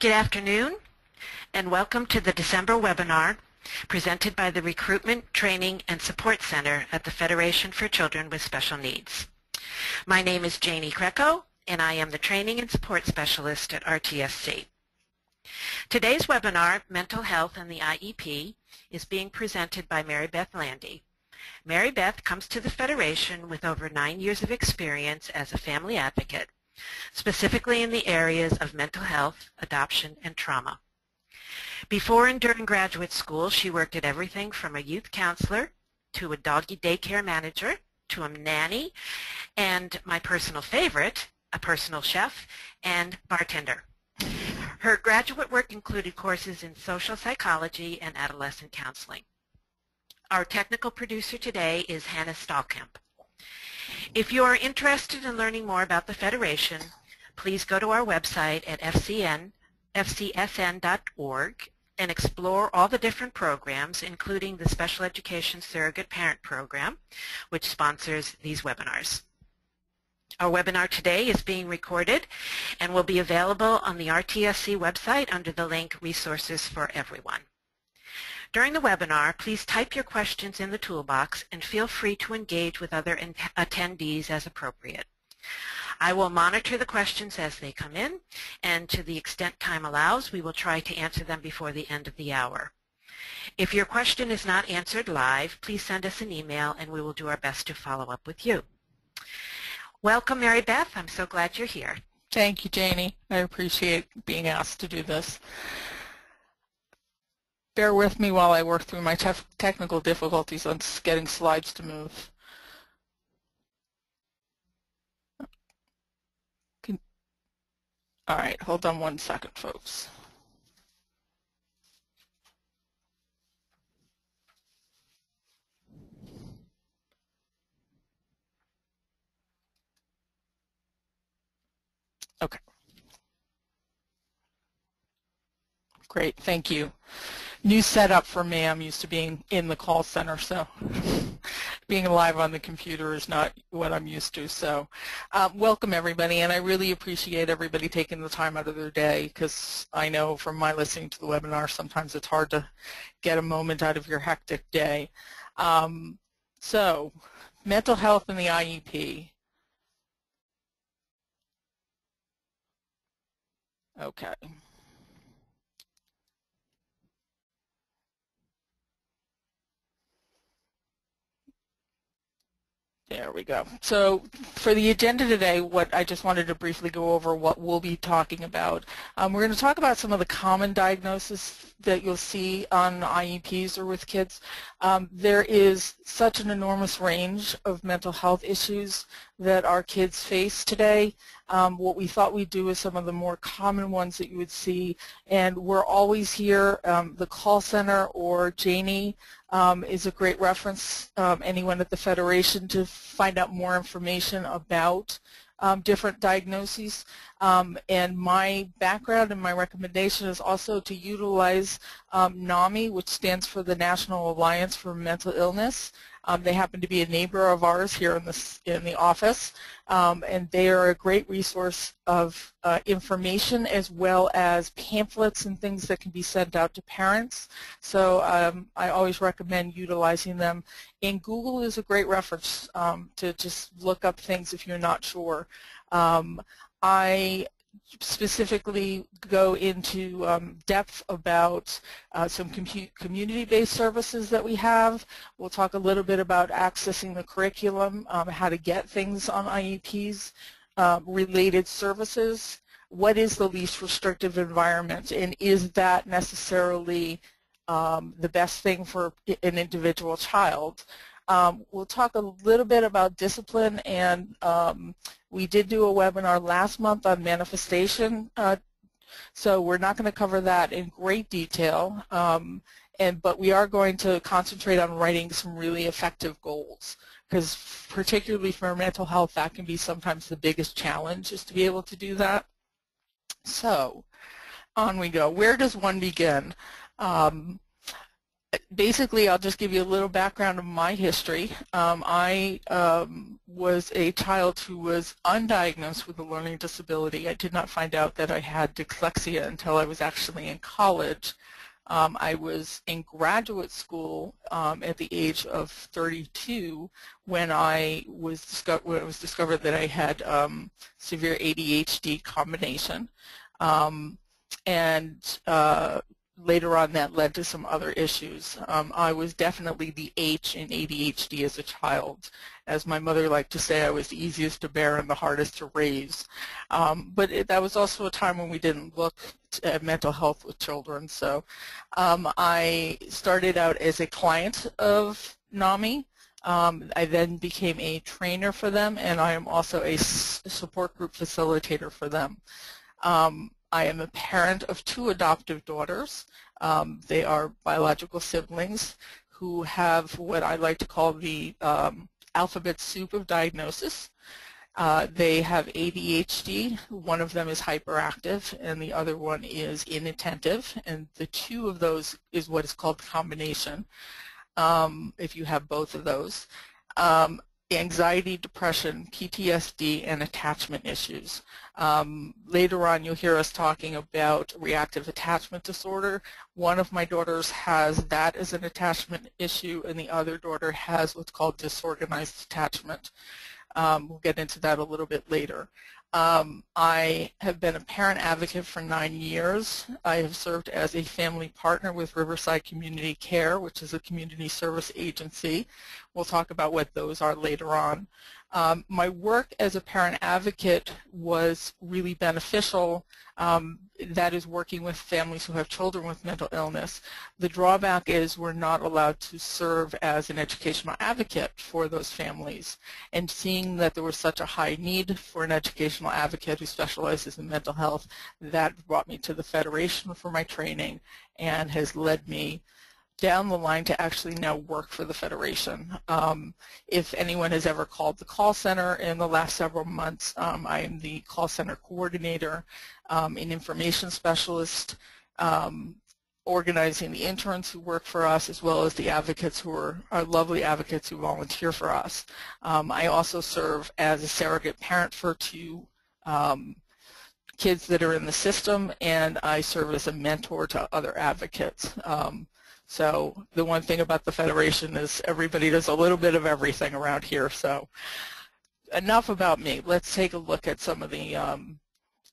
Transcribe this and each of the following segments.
Good afternoon and welcome to the December webinar presented by the Recruitment, Training and Support Center at the Federation for Children with Special Needs. My name is Janie Crecco and I am the Training and Support Specialist at RTSC. Today's webinar, Mental Health and the IEP, is being presented by Mary Beth Landy. Mary Beth comes to the Federation with over 9 years of experience as a family advocate, specifically in the areas of mental health, adoption, and trauma. Before and during graduate school, she worked at everything from a youth counselor to a doggy daycare manager to a nanny and, my personal favorite, a personal chef and bartender. Her graduate work included courses in social psychology and adolescent counseling. Our technical producer today is Hannah Stahlkamp. If you are interested in learning more about the Federation, please go to our website at fcsn.org and explore all the different programs, including the Special Education Surrogate Parent Program, which sponsors these webinars. Our webinar today is being recorded and will be available on the RTSC website under the link Resources for Everyone. During the webinar, please type your questions in the toolbox and feel free to engage with other attendees as appropriate. I will monitor the questions as they come in, and to the extent time allows, we will try to answer them before the end of the hour. If your question is not answered live, please send us an email and we will do our best to follow up with you. Welcome, Mary Beth. I'm so glad you're here. Thank you, Janie. I appreciate being asked to do this. Bear with me while I work through my technical difficulties on getting slides to move. All right, hold on one second, folks. Okay. Great, thank you. New setup for me. I'm used to being in the call center, so being live on the computer is not what I'm used to. So welcome, everybody, and I really appreciate everybody taking the time out of their day, because I know from my listening to the webinar sometimes it's hard to get a moment out of your hectic day. So mental health and the IEP. Okay. There we go. So for the agenda today, what I just wanted to briefly go over what we'll be talking about. We're going to talk about some of the common diagnoses that you'll see on IEPs or with kids. There is such an enormous range of mental health issues that our kids face today. What we thought we'd do is some of the more common ones that you would see, and we're always here. The call center or Janie is a great reference, anyone at the Federation, to find out more information about different diagnoses. And my background and my recommendation is also to utilize NAMI, which stands for the National Alliance for Mental Illness. They happen to be a neighbor of ours here in the office, and they are a great resource of information as well as pamphlets and things that can be sent out to parents. So I always recommend utilizing them. And Google is a great reference to just look up things if you're not sure. I specifically go into depth about some community-based services that we have. We'll talk a little bit about accessing the curriculum, how to get things on IEPs, related services. What is the least restrictive environment, and is that necessarily the best thing for an individual child? We'll talk a little bit about discipline, and we did do a webinar last month on manifestation, so we're not going to cover that in great detail, but we are going to concentrate on writing some really effective goals, because particularly for mental health, that can be sometimes the biggest challenge, is to be able to do that. So on we go. Where does one begin? basically, I'll just give you a little background of my history. I was a child who was undiagnosed with a learning disability. I did not find out that I had dyslexia until I was actually in college. I was in graduate school at the age of 32 when it was discovered that I had severe ADHD combination, and later on that led to some other issues. I was definitely the H in ADHD as a child. As my mother liked to say, I was the easiest to bear and the hardest to raise. But that was also a time when we didn't look at mental health with children. So I started out as a client of NAMI. I then became a trainer for them, and I am also a support group facilitator for them. I am a parent of 2 adoptive daughters. They are biological siblings who have what I like to call the alphabet soup of diagnosis. They have ADHD. One of them is hyperactive and the other one is inattentive, and the 2 of those is what is called combination, if you have both of those. Anxiety, depression, PTSD, and attachment issues. Later on, you'll hear us talking about reactive attachment disorder. One of my daughters has that as an attachment issue, and the other daughter has what's called disorganized attachment. We'll get into that a little bit later. I have been a parent advocate for 9 years. I have served as a family partner with Riverside Community Care, which is a community service agency. We'll talk about what those are later on. My work as a parent advocate was really beneficial. That is working with families who have children with mental illness. The drawback is we're not allowed to serve as an educational advocate for those families. And seeing that there was such a high need for an educational advocate who specializes in mental health, that brought me to the Federation for my training and has led me down the line to actually now work for the Federation. If anyone has ever called the call center in the last several months, I am the call center coordinator, an information specialist, organizing the interns who work for us, as well as the advocates who are our lovely advocates who volunteer for us. I also serve as a surrogate parent for 2 kids that are in the system, and I serve as a mentor to other advocates. So the one thing about the Federation is everybody does a little bit of everything around here. So enough about me. Let's take a look at some of the,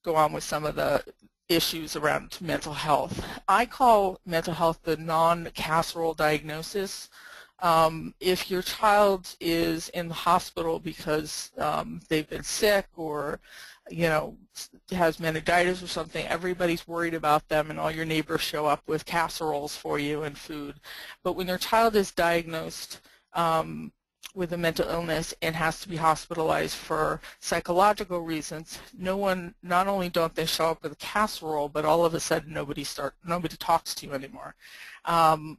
go on with some of the issues around mental health. I call mental health the non-casserole diagnosis. If your child is in the hospital because they've been sick or has meningitis or something, everybody's worried about them and all your neighbors show up with casseroles for you and food. But when your child is diagnosed with a mental illness and has to be hospitalized for psychological reasons, not only don't they show up with a casserole, but all of a sudden nobody talks to you anymore. And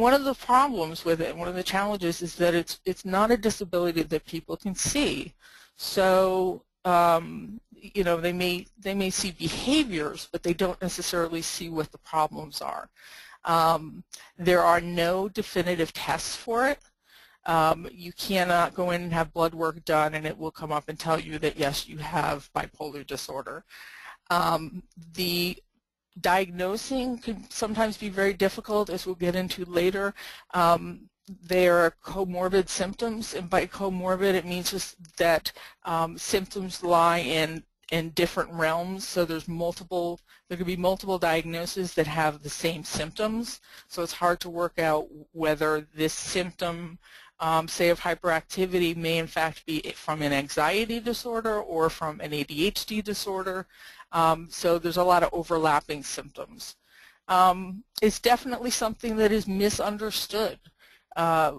one of the problems with it, one of the challenges, is that it's not a disability that people can see. So they may see behaviors, but they don't necessarily see what the problems are. There are no definitive tests for it. You cannot go in and have blood work done and it will come up and tell you that yes, you have bipolar disorder. The diagnosing can sometimes be very difficult, as we'll get into later. There are comorbid symptoms, and by comorbid it means just that symptoms lie in different realms, so there could be multiple diagnoses that have the same symptoms, so it's hard to work out whether this symptom, say of hyperactivity, may in fact be from an anxiety disorder or from an ADHD disorder, so there's a lot of overlapping symptoms. It's definitely something that is misunderstood.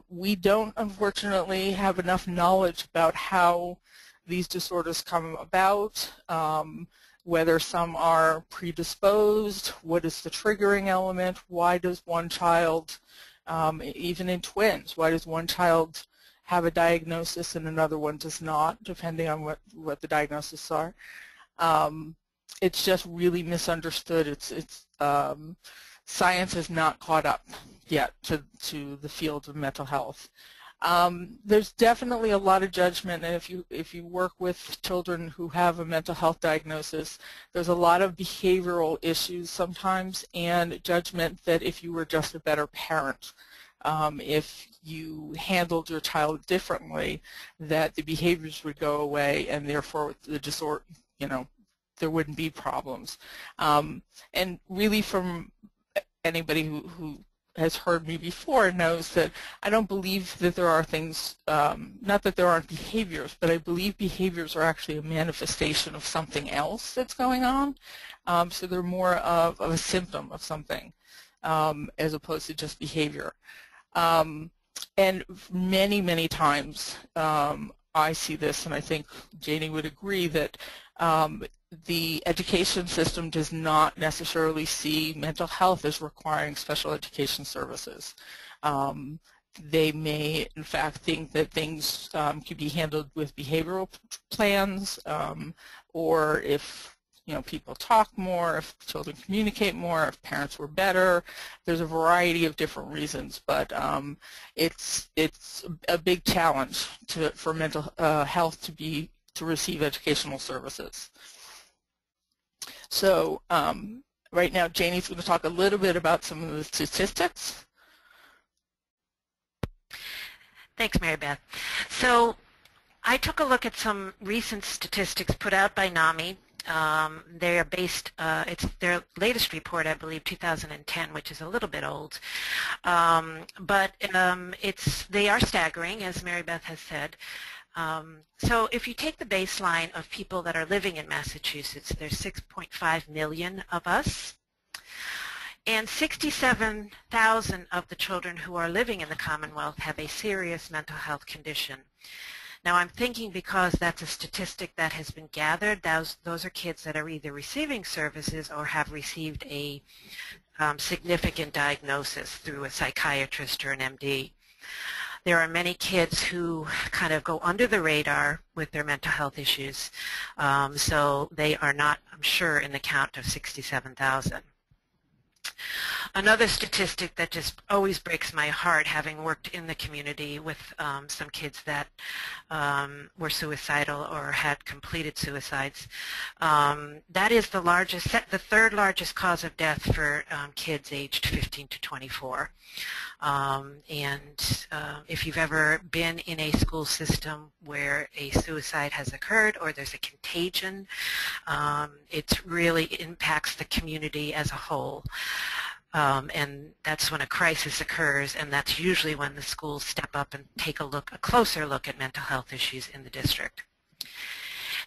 We don't, unfortunately, have enough knowledge about how these disorders come about, whether some are predisposed, what is the triggering element, why does one child, even in twins, why does one child have a diagnosis and another one does not, depending on what the diagnoses are. It's just really misunderstood. It's science has not caught up yet to the field of mental health. There's definitely a lot of judgment, and if you work with children who have a mental health diagnosis, there's a lot of behavioral issues sometimes and judgment that if you were just a better parent, if you handled your child differently, that the behaviors would go away and therefore the disorder, you know, there wouldn't be problems. And really, from anybody who has heard me before knows that I don't believe that there are things, not that there aren't behaviors, but I believe behaviors are actually a manifestation of something else that's going on. So they're more of a symptom of something as opposed to just behavior. And many, many times I see this, and I think Janie would agree that the education system does not necessarily see mental health as requiring special education services. They may, in fact, think that things could be handled with behavioral plans, or if people talk more, if children communicate more, if parents were better. There's a variety of different reasons, but it's a big challenge for mental health to receive educational services. So right now, Janie's going to talk a little bit about some of the statistics. Thanks, Mary Beth. So I took a look at some recent statistics put out by NAMI. They are based, it's their latest report, I believe, 2010, which is a little bit old. They are staggering, as Mary Beth has said. So if you take the baseline of people that are living in Massachusetts, there's 6.5 million of us, and 67,000 of the children who are living in the Commonwealth have a serious mental health condition. Now, I'm thinking, because that's a statistic that has been gathered, those are kids that are either receiving services or have received a significant diagnosis through a psychiatrist or an MD. There are many kids who kind of go under the radar with their mental health issues, so they are not, I'm sure, in the count of 67,000. Another statistic that just always breaks my heart, having worked in the community with some kids that were suicidal or had completed suicides, that is the third largest cause of death for kids aged 15 to 24. If you've ever been in a school system where a suicide has occurred or there's a contagion, it really impacts the community as a whole. And that's when a crisis occurs, and that's usually when the schools step up and take a closer look at mental health issues in the district.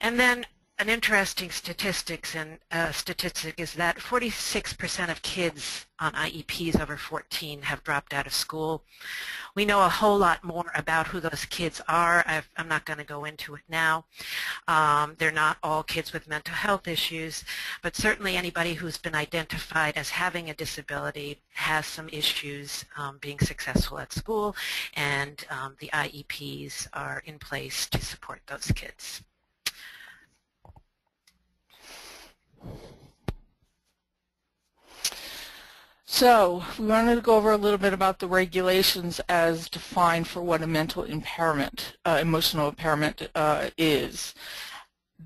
And then an interesting statistic is that 46% of kids on IEPs over 14 have dropped out of school. We know a whole lot more about who those kids are. I'm not going to go into it now. They're not all kids with mental health issues, but certainly anybody who's been identified as having a disability has some issues being successful at school, and the IEPs are in place to support those kids. So we wanted to go over a little bit about the regulations as defined for what a mental impairment, emotional impairment is.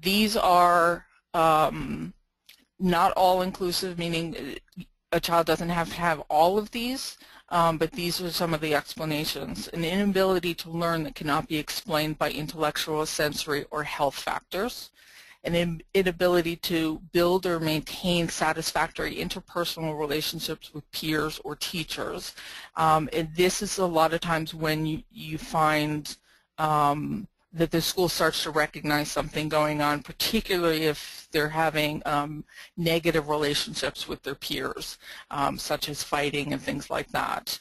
These are not all inclusive, meaning a child doesn't have to have all of these, but these are some of the explanations. An inability to learn that cannot be explained by intellectual, sensory, or health factors. An inability to build or maintain satisfactory interpersonal relationships with peers or teachers. And this is a lot of times when you find that the school starts to recognize something going on, particularly if they're having negative relationships with their peers, such as fighting and things like that.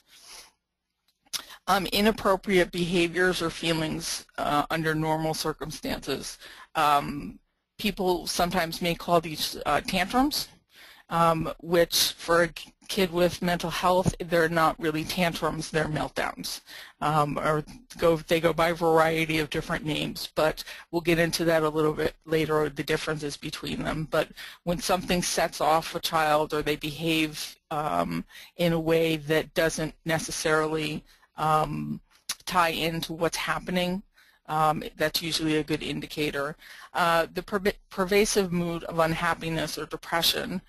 Inappropriate behaviors or feelings under normal circumstances. People sometimes may call these tantrums, which for a kid with mental health, they're not really tantrums, they're meltdowns. They go by a variety of different names, but we'll get into that a little bit later, the differences between them. But when something sets off a child or they behave in a way that doesn't necessarily tie into what's happening, that's usually a good indicator. The pervasive mood of unhappiness or depression,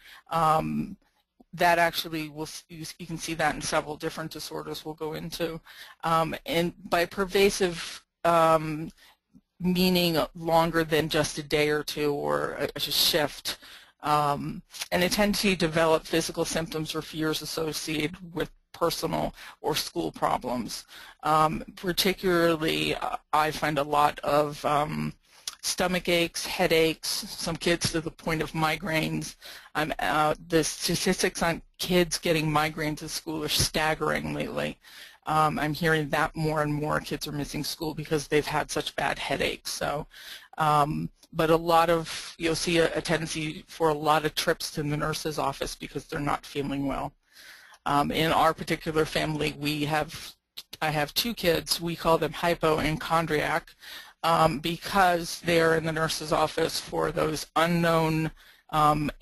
that actually will, you can see that in several different disorders we'll go into. And by pervasive, meaning longer than just a day or two or a shift. And a tendency to develop physical symptoms or fears associated with personal or school problems. Particularly, I find a lot of stomach aches, headaches, some kids to the point of migraines. The statistics on kids getting migraines at school are staggering lately. I'm hearing that more and more kids are missing school because they've had such bad headaches. So, but a lot of, you'll see a tendency for a lot of trips to the nurse's office because they're not feeling well. In our particular family, I have two kids. We call them hypo and chondriac because they're in the nurse's office for those unknown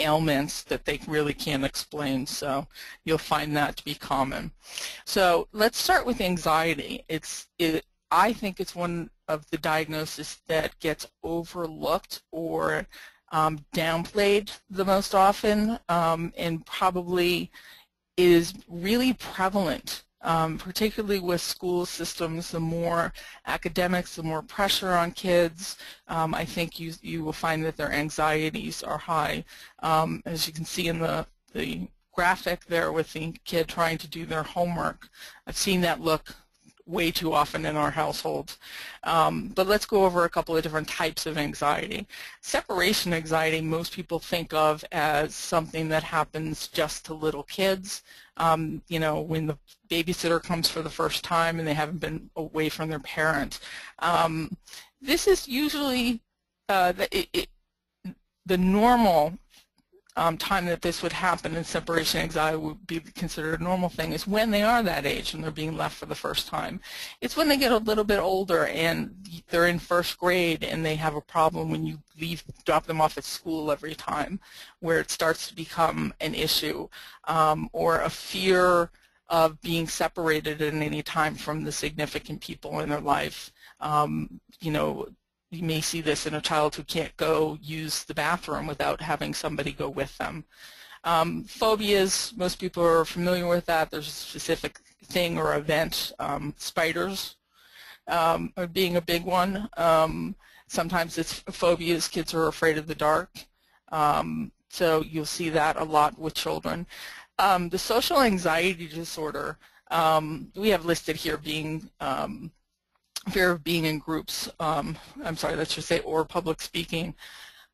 ailments that they really can't explain. So you'll find that to be common. So let's start with anxiety. I think it's one of the diagnoses that gets overlooked or downplayed the most often, and probably is really prevalent, particularly with school systems. The more academics, the more pressure on kids, I think you will find that their anxieties are high. As you can see in the graphic there with the kid trying to do their homework, I've seen that look way too often in our households. But let's go over a couple of different types of anxiety. Separation anxiety, most people think of as something that happens just to little kids. You know, when the babysitter comes for the first time and they haven't been away from their parent. This is usually the normal time that this would happen, and separation anxiety would be considered a normal thing, is when they are that age and they're being left for the first time. It's when they get a little bit older and they're in first grade and they have a problem when you drop them off at school every time, where it starts to become an issue, or a fear of being separated at any time from the significant people in their life. You know, you may see this in a child who can't go use the bathroom without having somebody go with them. Phobias, most people are familiar with that. There's a specific thing or event. Spiders are being a big one. Sometimes it's phobias. Kids are afraid of the dark. So you'll see that a lot with children. The social anxiety disorder, we have listed here being fear of being in groups, I'm sorry, let's just say, or public speaking.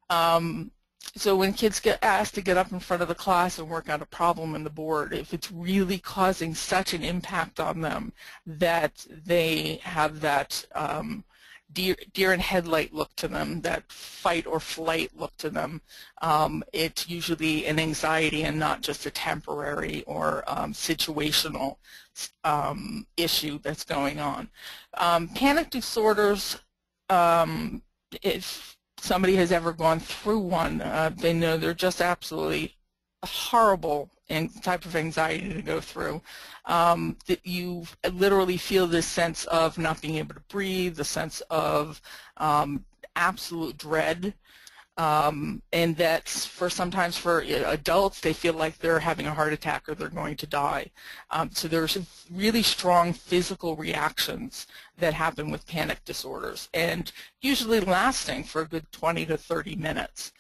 So when kids get asked to get up in front of the class and work out a problem on the board, if it's really causing such an impact on them that they have that deer in headlight look to them, that fight or flight look to them, it's usually an anxiety and not just a temporary or situational issue that's going on. Panic disorders, if somebody has ever gone through one, they know they're just absolutely horrible type of anxiety to go through, that you literally feel this sense of not being able to breathe, the sense of absolute dread, and that's sometimes for adults, they feel like they're having a heart attack or they're going to die. So there's really strong physical reactions that happen with panic disorders, and usually lasting for a good 20 to 30 minutes.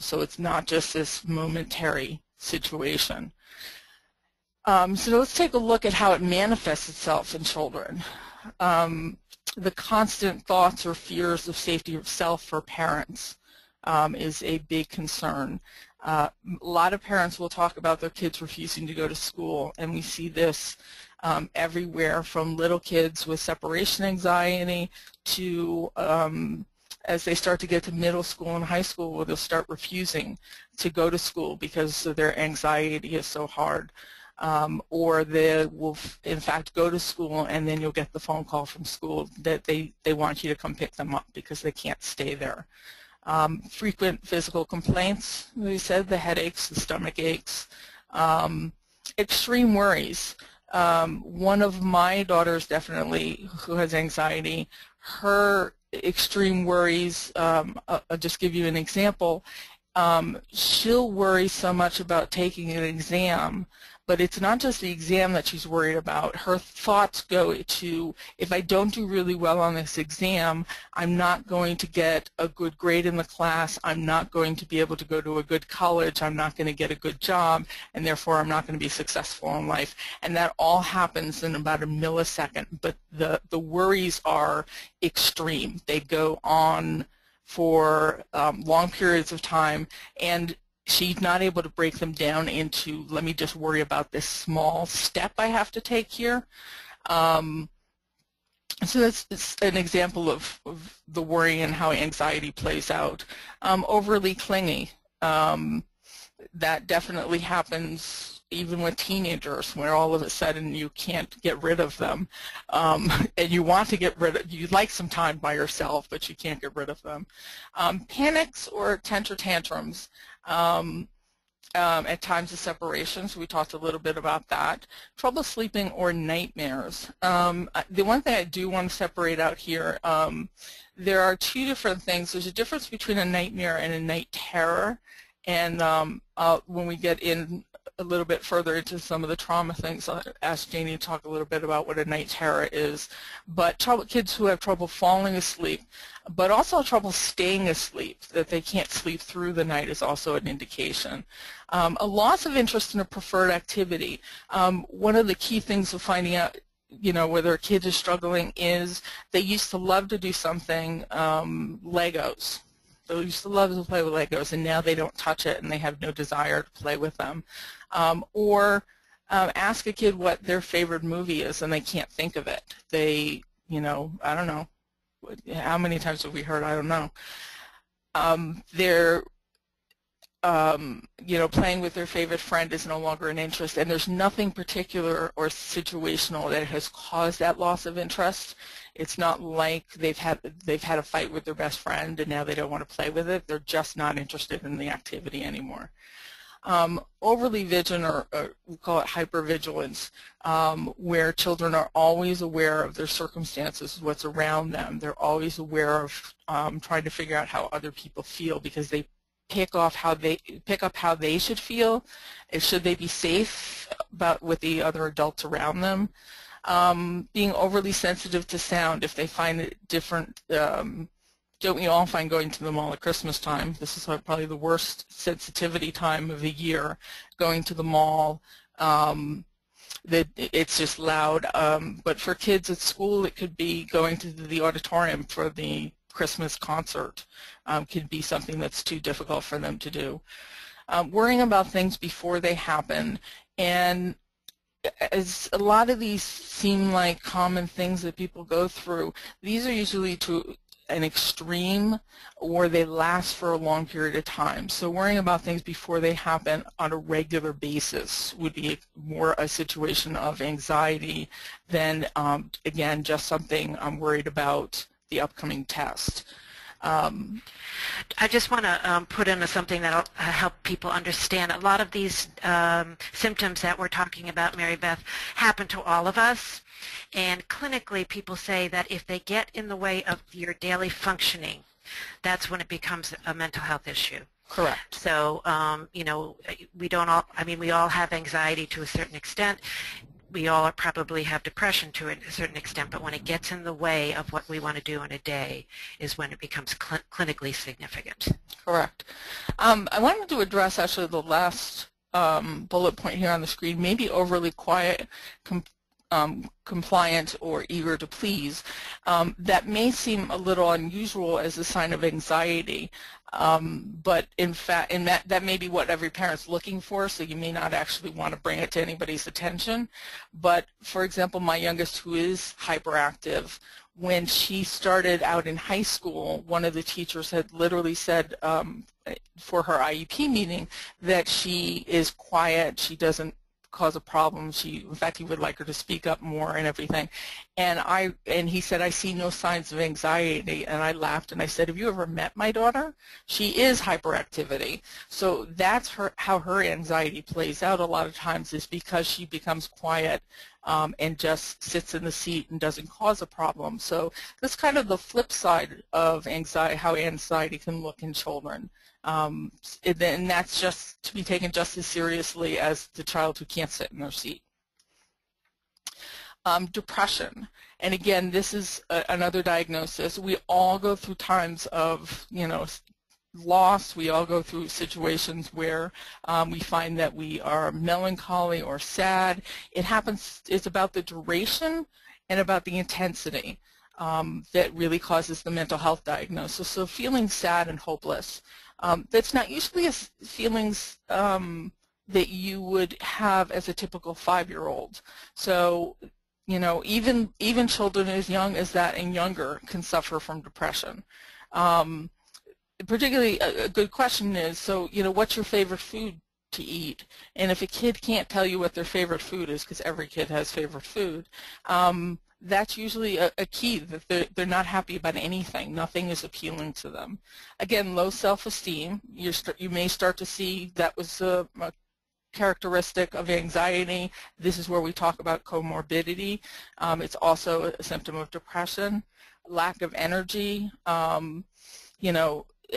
So it's not just this momentary situation. So let's take a look at how it manifests itself in children. The constant thoughts or fears of safety of self for parents is a big concern. A lot of parents will talk about their kids refusing to go to school, and we see this everywhere from little kids with separation anxiety to as they start to get to middle school and high school, where they'll start refusing to go to school because their anxiety is so hard. Or they will, in fact, go to school, and then you'll get the phone call from school that they want you to come pick them up because they can't stay there. Frequent physical complaints, as we said, the headaches, the stomach aches, extreme worries. One of my daughters, definitely, who has anxiety, her extreme worries, I'll just give you an example, she'll worry so much about taking an exam, but it's not just the exam that she's worried about. Her thoughts go to, if I don't do really well on this exam, I'm not going to get a good grade in the class, I'm not going to be able to go to a good college, I'm not going to get a good job, and therefore I'm not going to be successful in life. And that all happens in about a millisecond, but the worries are extreme. They go on for long periods of time, and she's not able to break them down into, let me just worry about this small step I have to take here. So that's an example of the worry and how anxiety plays out. Overly clingy, that definitely happens even with teenagers, where all of a sudden you can't get rid of them, and you want to get rid of, you'd like some time by yourself, but you can't get rid of them. Panics or tantrums, at times of separations, we talked a little bit about that. Trouble sleeping or nightmares. The one thing I do want to separate out here, there are two different things. There's a difference between a nightmare and a night terror, and when we get in a little bit further into some of the trauma things, I'll ask Janie to talk a little bit about what a night terror is. But kids who have trouble falling asleep, but also trouble staying asleep, that they can't sleep through the night, is also an indication. A loss of interest in a preferred activity. One of the key things of finding out, you know, whether a kid is struggling is they used to love to do something, Legos. They used to love to play with Legos, and now they don't touch it and they have no desire to play with them. Or ask a kid what their favorite movie is and they can't think of it. They, you know, I don't know. How many times have we heard, I don't know. They're, you know, playing with their favorite friend is no longer an interest, and there's nothing particular or situational that has caused that loss of interest. It's not like they've had a fight with their best friend and now they don't want to play with it. They're just not interested in the activity anymore. Overly vigilant, or we call it hypervigilance, where children are always aware of their circumstances, what's around them. They're always aware of trying to figure out how other people feel, because they pick up how they should feel. Should they be safe with the other adults around them? Being overly sensitive to sound, if they find it different, don't we all find going to the mall at Christmas time? This is probably the worst sensitivity time of the year, going to the mall. It's just loud, but for kids at school, it could be going to the auditorium for the Christmas concert, could be something that's too difficult for them to do. Worrying about things before they happen, and as a lot of these seem like common things that people go through, these are usually to an extreme, or they last for a long period of time. So worrying about things before they happen on a regular basis would be more a situation of anxiety than, again, just something I'm worried about the upcoming test. I just want to put in something that will help people understand. A lot of these symptoms that we're talking about, Mary Beth, happen to all of us. And clinically, people say that if they get in the way of your daily functioning, that's when it becomes a mental health issue. Correct. So, you know, we don't all, I mean, we all have anxiety to a certain extent. We all probably have depression to a certain extent, but when it gets in the way of what we want to do in a day is when it becomes clinically significant. Correct. I wanted to address actually the last bullet point here on the screen, maybe overly quiet, compliant, or eager to please. That may seem a little unusual as a sign of anxiety, but in fact, and that may be what every parent's looking for, so you may not actually want to bring it to anybody's attention. But for example, my youngest, who is hyperactive, when she started out in high school, one of the teachers had literally said for her IEP meeting that she is quiet, she doesn't cause a problem, in fact he would like her to speak up more and everything. And he said, I see no signs of anxiety, and I laughed and I said, have you ever met my daughter? She is hyperactivity. So that's how her anxiety plays out a lot of times, is because she becomes quiet and just sits in the seat and doesn't cause a problem. So that's kind of the flip side of anxiety, how anxiety can look in children. And that's just to be taken just as seriously as the child who can't sit in their seat. Depression, and again, this is another diagnosis. We all go through times of, loss. We all go through situations where we find that we are melancholy or sad. It happens. It's about the duration and about the intensity that really causes the mental health diagnosis. So feeling sad and hopeless. That's not usually feelings that you would have as a typical 5-year-old. So, even children as young as that and younger can suffer from depression. Particularly, a good question is, so, what's your favorite food to eat? And if a kid can't tell you what their favorite food is, because every kid has favorite food, that's usually a key, that they're not happy about anything. Nothing is appealing to them. Again, low self-esteem. You may start to see that was a characteristic of anxiety. This is where we talk about comorbidity. It's also a symptom of depression. Lack of energy,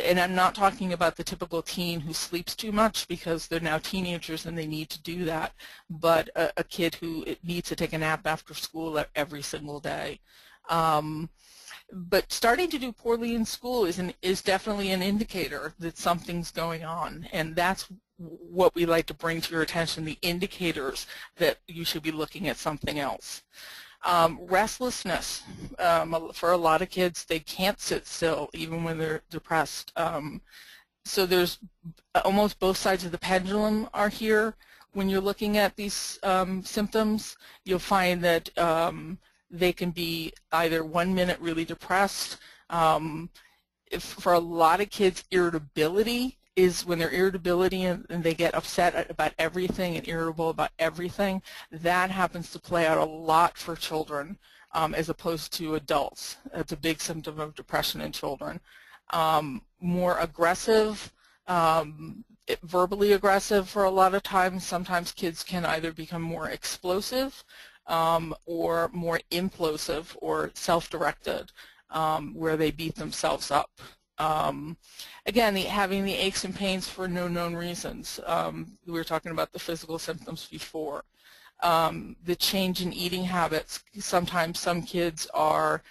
and I'm not talking about the typical teen who sleeps too much, because they're now teenagers and they need to do that, but a kid who needs to take a nap after school every single day. But starting to do poorly in school is definitely an indicator that something's going on, and that's what we like to bring to your attention, the indicators that you should be looking at something else. Restlessness. For a lot of kids, they can't sit still even when they're depressed. So there's almost both sides of the pendulum are here. When you're looking at these symptoms, you'll find that they can be either 1 minute really depressed. For a lot of kids, irritability is when their irritability and they get upset about everything and irritable about everything. That happens to play out a lot for children as opposed to adults. It's a big symptom of depression in children. More aggressive, verbally aggressive for a lot of times. Sometimes kids can either become more explosive or more implosive or self-directed, where they beat themselves up. Again, having the aches and pains for no known reasons. We were talking about the physical symptoms before. The change in eating habits. Sometimes some kids are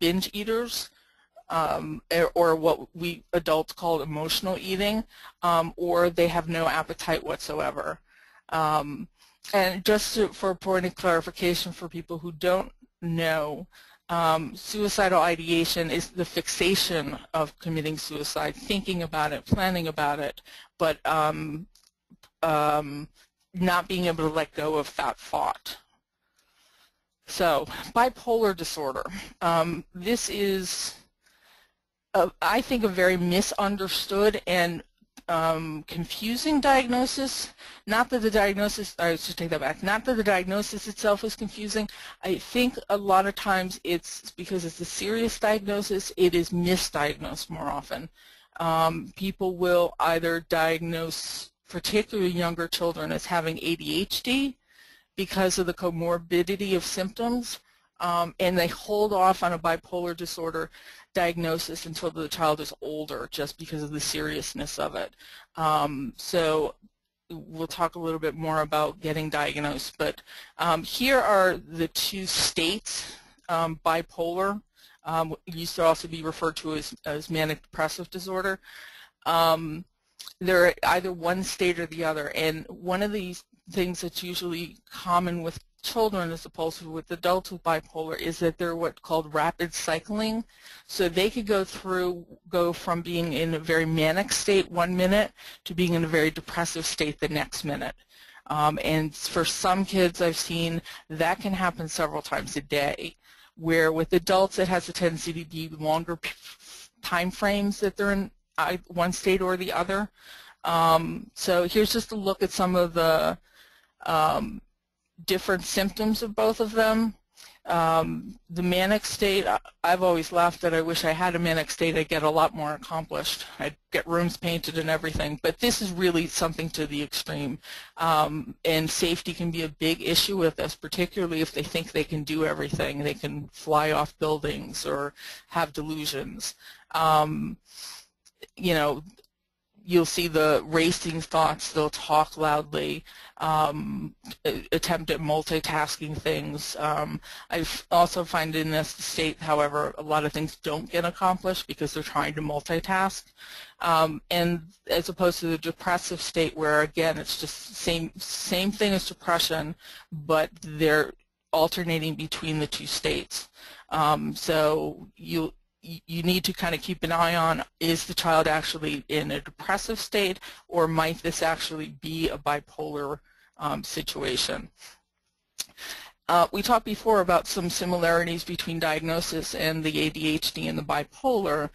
binge eaters, or what we adults call emotional eating, or they have no appetite whatsoever. And just for a point of clarification for people who don't know, suicidal ideation is the fixation of committing suicide, thinking about it, planning about it, but not being able to let go of that thought. So, bipolar disorder. This is, I think, a very misunderstood and confusing diagnosis. Not that the diagnosis, I should take that back, not that the diagnosis itself is confusing. I think a lot of times it's because it's a serious diagnosis, it is misdiagnosed more often. People will either diagnose particularly younger children as having ADHD because of the comorbidity of symptoms, and they hold off on a bipolar disorder diagnosis until the child is older, just because of the seriousness of it. So we'll talk a little bit more about getting diagnosed, but here are the two states. Bipolar used to also be referred to as manic depressive disorder. They're either one state or the other, and one of these things that's usually common with children as opposed to with adults with bipolar is that they're what's called rapid cycling. So they could go from being in a very manic state 1 minute to being in a very depressive state the next minute. And for some kids I've seen that can happen several times a day. where with adults it has a tendency to be longer time frames that they're in one state or the other. So here's just a look at some of the different symptoms of both of them. The manic state, I've always laughed that I wish I had a manic state. I'd get a lot more accomplished. I'd get rooms painted and everything, but this is really something to the extreme. And safety can be a big issue with us, particularly if they think they can do everything. They can fly off buildings or have delusions. You know, you'll see the racing thoughts, they'll talk loudly, attempt at multitasking things. I also find in this state, however, a lot of things don't get accomplished because they're trying to multitask. And as opposed to the depressive state where, again, it's just the same thing as depression, but they're alternating between the two states. So you need to kind of keep an eye on, is the child actually in a depressive state, or might this actually be a bipolar situation? We talked before about some similarities between diagnosis and the ADHD and the bipolar.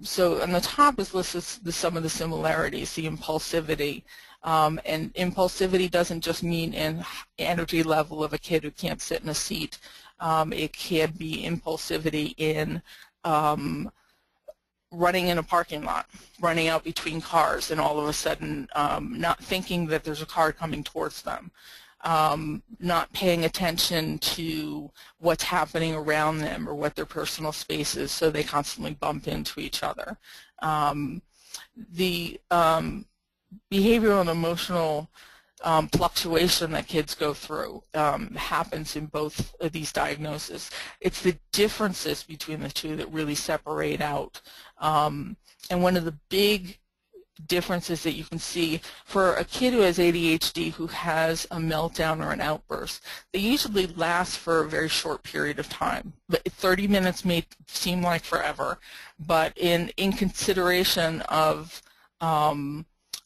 So on the top is listed some of the similarities, the impulsivity. And impulsivity doesn't just mean an energy level of a kid who can't sit in a seat. It can be impulsivity in running in a parking lot, running out between cars, and all of a sudden not thinking that there's a car coming towards them, not paying attention to what's happening around them or what their personal space is, so they constantly bump into each other. The behavioral and emotional fluctuation that kids go through happens in both of these diagnoses. It's the differences between the two that really separate out. And one of the big differences that you can see for a kid who has ADHD who has a meltdown or an outburst, they usually last for a very short period of time. 30 minutes may seem like forever, but in consideration of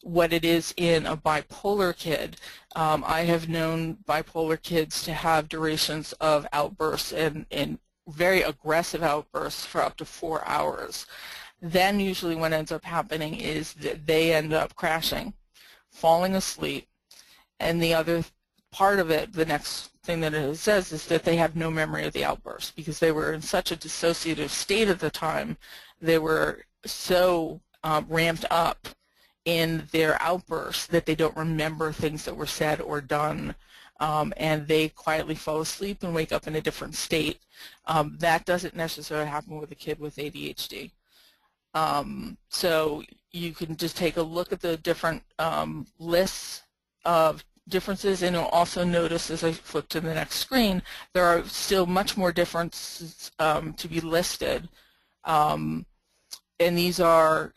what it is in a bipolar kid. I have known bipolar kids to have durations of outbursts and very aggressive outbursts for up to 4 hours. Then usually what ends up happening is that they end up crashing, falling asleep, and the other part of it, the next thing that it says, is that they have no memory of the outburst because they were in such a dissociative state at the time. They were so ramped up in their outbursts that they don't remember things that were said or done, and they quietly fall asleep and wake up in a different state. That doesn't necessarily happen with a kid with ADHD. So you can just take a look at the different lists of differences, and you'll also notice as I flip to the next screen, there are still much more differences to be listed, and these are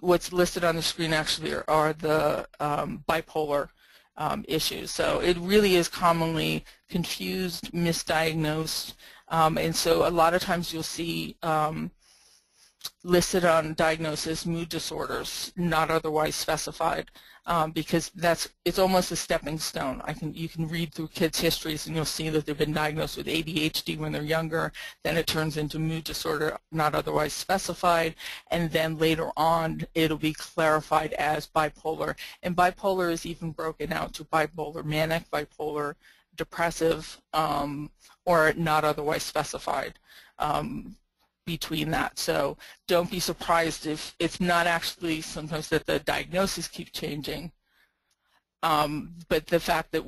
what's listed on the screen actually are the bipolar issues. So it really is commonly confused, misdiagnosed, and so a lot of times you'll see listed on diagnosis mood disorders, not otherwise specified, because it's almost a stepping stone. You can read through kids' histories and you'll see that they've been diagnosed with ADHD when they're younger, then it turns into mood disorder, not otherwise specified, and then later on it'll be clarified as bipolar. And bipolar is even broken out to bipolar manic, bipolar depressive, or not otherwise specified between that. So don't be surprised if it's not actually sometimes that the diagnoses keep changing, but the fact that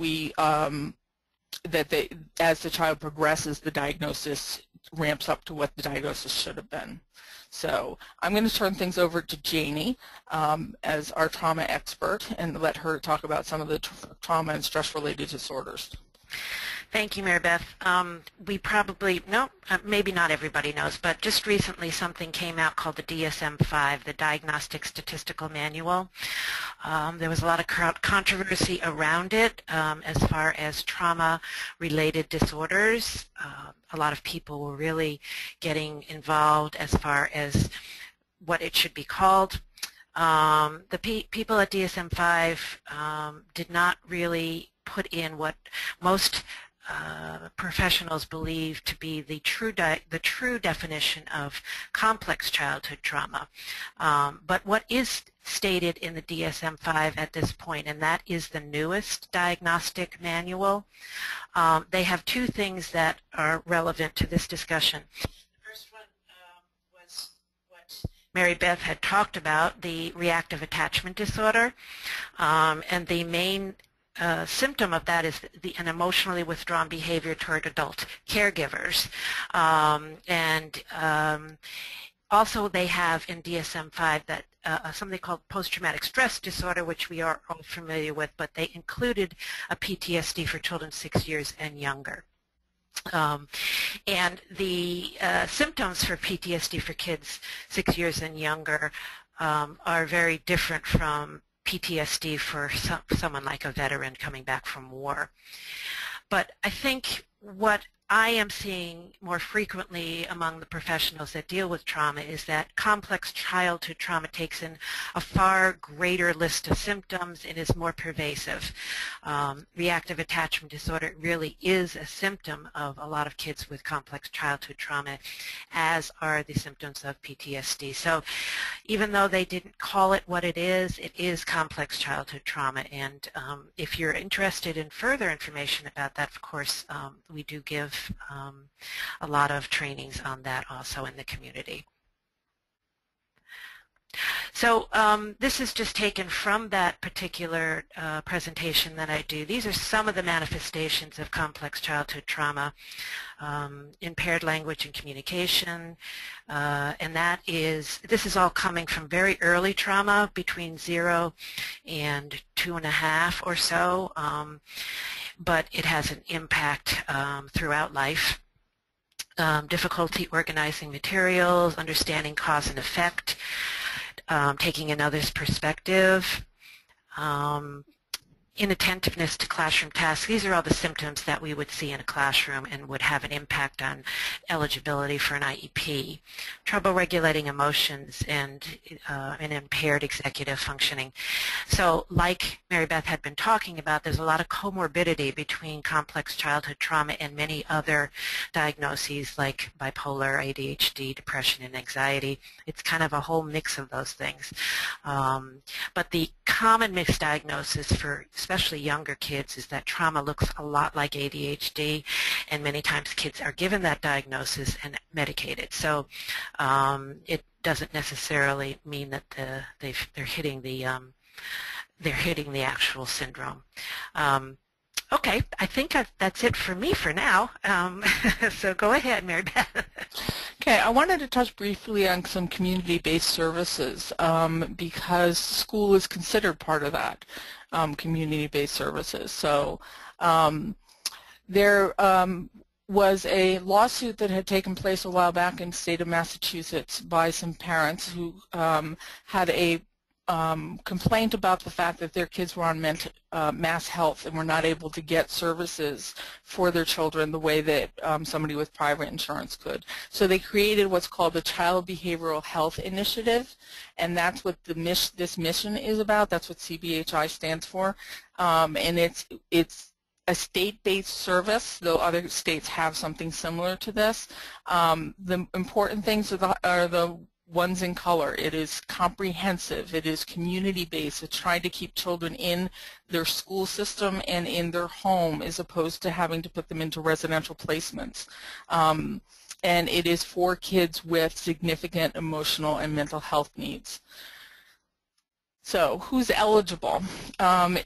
as the child progresses, the diagnosis ramps up to what the diagnosis should have been. So I'm going to turn things over to Janie as our trauma expert and let her talk about some of the trauma and stress-related disorders. Thank you, Mary Beth. We probably, maybe not everybody knows, but just recently something came out called the DSM-5, the Diagnostic Statistical Manual. There was a lot of controversy around it as far as trauma-related disorders. A lot of people were really getting involved as far as what it should be called. The people at DSM-5 did not really put in what most professionals believe to be the true definition of complex childhood trauma. But what is stated in the DSM-5 at this point, and that is the newest diagnostic manual, they have two things that are relevant to this discussion. Mary Beth had talked about the reactive attachment disorder, and the main symptom of that is an emotionally withdrawn behavior toward adult caregivers. Also they have in DSM-5 that something called post-traumatic stress disorder, which we are all familiar with, but they included a PTSD for children 6 years and younger. And the symptoms for PTSD for kids 6 years and younger are very different from PTSD for someone like a veteran coming back from war. But I think what I am seeing more frequently among the professionals that deal with trauma is that complex childhood trauma takes in a far greater list of symptoms and is more pervasive. Reactive attachment disorder really is a symptom of a lot of kids with complex childhood trauma, as are the symptoms of PTSD. So even though they didn't call it what it is complex childhood trauma. And if you're interested in further information about that, of course, we do give a lot of trainings on that also in the community. So this is just taken from that particular presentation that I do. These are some of the manifestations of complex childhood trauma: impaired language and communication, and this is all coming from very early trauma, between 0 and 2.5 or so. But it has an impact throughout life. Difficulty organizing materials, understanding cause and effect, taking another's perspective, inattentiveness to classroom tasks. These are all the symptoms that we would see in a classroom and would have an impact on eligibility for an IEP. Trouble regulating emotions and an impaired executive functioning. So like Mary Beth had been talking about, there's a lot of comorbidity between complex childhood trauma and many other diagnoses like bipolar, ADHD, depression, and anxiety. It's kind of a whole mix of those things. But the common misdiagnosis for especially younger kids is that trauma looks a lot like ADHD, and many times kids are given that diagnosis and medicated. So it doesn't necessarily mean that they're hitting the actual syndrome. Okay, I think that's it for me for now. So go ahead, Mary Beth. Okay, I wanted to touch briefly on some community-based services because school is considered part of that, community-based services. So there was a lawsuit that had taken place a while back in the state of Massachusetts by some parents who had a complaint about the fact that their kids were on mass health and were not able to get services for their children the way that somebody with private insurance could. So they created what's called the Child Behavioral Health Initiative, and that's what this mission is about. That's what CBHI stands for, and it's a state-based service, though other states have something similar to this. The important things are the ones in color. It is comprehensive. It is community-based. It's trying to keep children in their school system and in their home as opposed to having to put them into residential placements. And it is for kids with significant emotional and mental health needs. So who's eligible?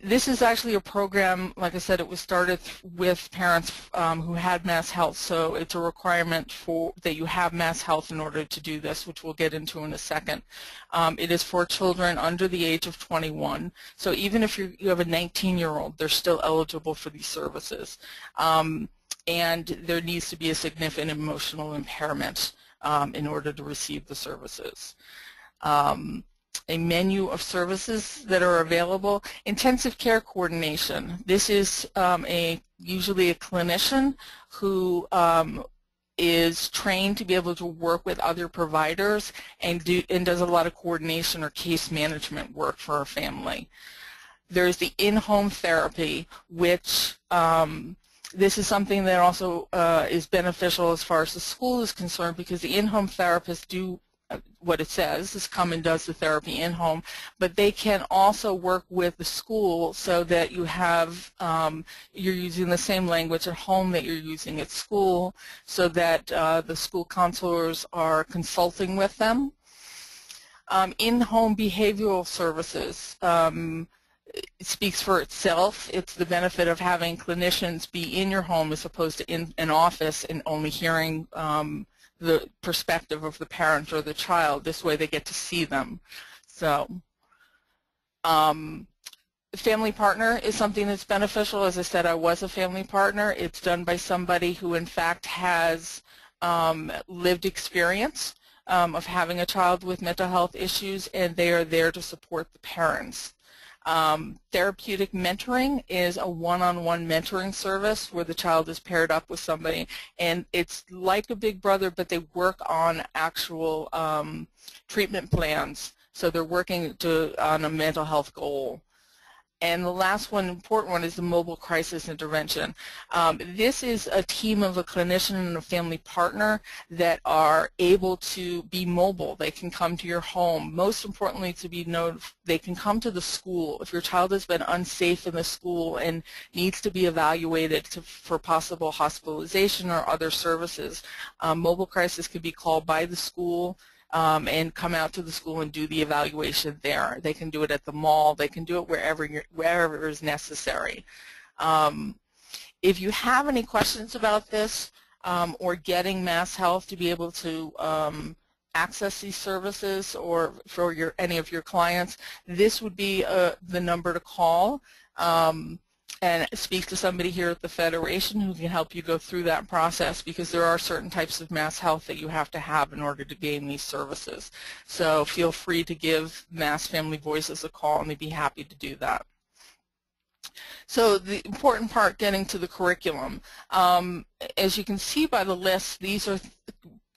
This is actually a program, like I said, it was started with parents who had mass health, so it's a requirement that you have mass health in order to do this, which we'll get into in a second. It is for children under the age of 21, so even if you have a 19-year-old, they're still eligible for these services, and there needs to be a significant emotional impairment in order to receive the services. A menu of services that are available. Intensive care coordination. This is usually a clinician who is trained to be able to work with other providers and does a lot of coordination or case management work for a family. There's the in-home therapy, which This is something that also is beneficial as far as the school is concerned, because the in-home therapists do what it says, is come and does the therapy in-home, but they can also work with the school so that you have, you're using the same language at home that you're using at school, so that the school counselors are consulting with them. In-home behavioral services, it speaks for itself. It's the benefit of having clinicians be in your home as opposed to in an office and only hearing the perspective of the parent or the child. This way they get to see them. So family partner is something that's beneficial. As I said, I was a family partner. It's done by somebody who in fact has lived experience of having a child with mental health issues, and they are there to support the parents. Therapeutic mentoring is a one-on-one mentoring service where the child is paired up with somebody, and it's like a big brother, but they work on actual treatment plans, so they're working on a mental health goal. And the last one, important one, is the mobile crisis intervention. This is a team of a clinician and a family partner that are able to be mobile. They can come to your home. Most importantly, to be known, they can come to the school. If your child has been unsafe in the school and needs to be evaluated for possible hospitalization or other services, mobile crisis could be called by the school. And come out to the school and do the evaluation there. They can do it at the mall. They can do it wherever is necessary. If you have any questions about this or getting Mass Health to be able to access these services, or for any of your clients, this would be the number to call and speak to somebody here at the Federation who can help you go through that process, because there are certain types of Mass Health that you have to have in order to gain these services. So feel free to give Mass Family Voices a call, and they'd be happy to do that. So the important part, getting to the curriculum. As you can see by the list, these are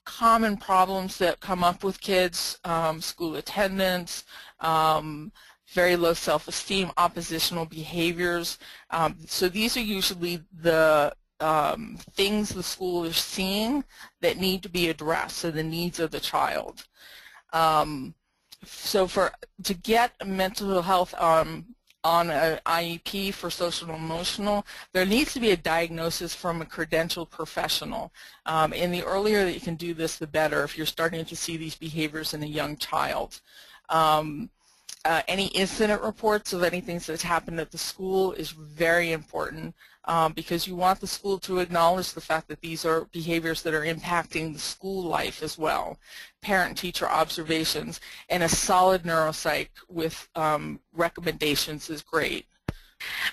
common problems that come up with kids, school attendance, very low self-esteem, oppositional behaviors. So these are usually the things the school is seeing that need to be addressed, so the needs of the child. So to get mental health on an IEP for social and emotional, there needs to be a diagnosis from a credentialed professional. And the earlier that you can do this, the better, if you're starting to see these behaviors in a young child. Any incident reports of anything that's happened at the school is very important, because you want the school to acknowledge the fact that these are behaviors that are impacting the school life as well. Parent-teacher observations and a solid neuropsych with recommendations is great.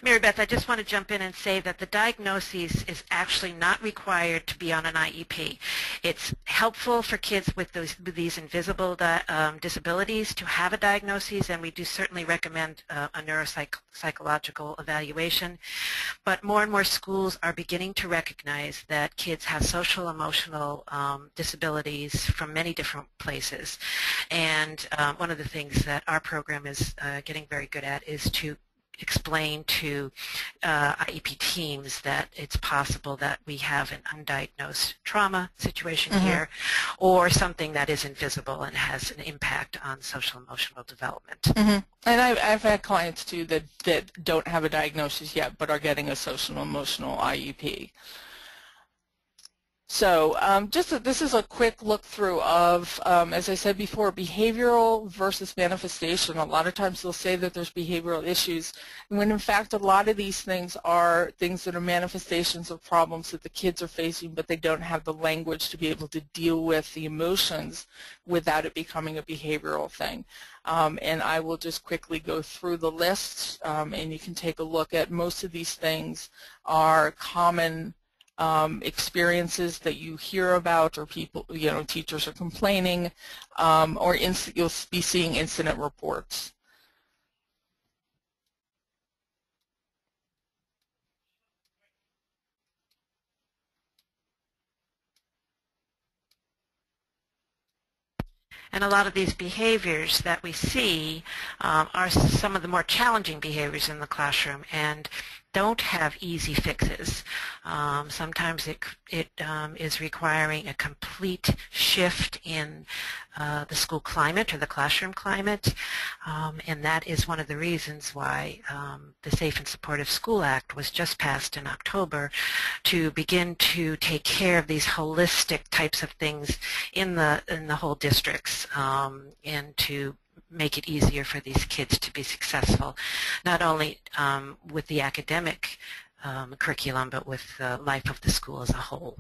Mary Beth, I just want to jump in and say that the diagnosis is actually not required to be on an IEP. It's helpful for kids with these invisible disabilities to have a diagnosis, and we do certainly recommend a neuropsychological evaluation. But more and more schools are beginning to recognize that kids have social emotional disabilities from many different places. And one of the things that our program is getting very good at is to explain to IEP teams that it's possible that we have an undiagnosed trauma situation here, or something that is invisible and has an impact on social emotional development. And I've had clients too that don't have a diagnosis yet but are getting a social emotional IEP. So this is a quick look through of, as I said before, behavioral versus manifestation. A lot of times they'll say that there's behavioral issues, when in fact a lot of these things are things that are manifestations of problems that the kids are facing, but they don't have the language to be able to deal with the emotions without it becoming a behavioral thing. And I will just quickly go through the list, and you can take a look at most of these things are common experiences that you hear about, or people, teachers are complaining, or you'll be seeing incident reports. And a lot of these behaviors that we see are some of the more challenging behaviors in the classroom, and don't have easy fixes. Sometimes it is requiring a complete shift in the school climate or the classroom climate, and that is one of the reasons why the Safe and Supportive School Act was just passed in October to begin to take care of these holistic types of things in the whole districts and to make it easier for these kids to be successful, not only with the academic curriculum, but with the life of the school as a whole.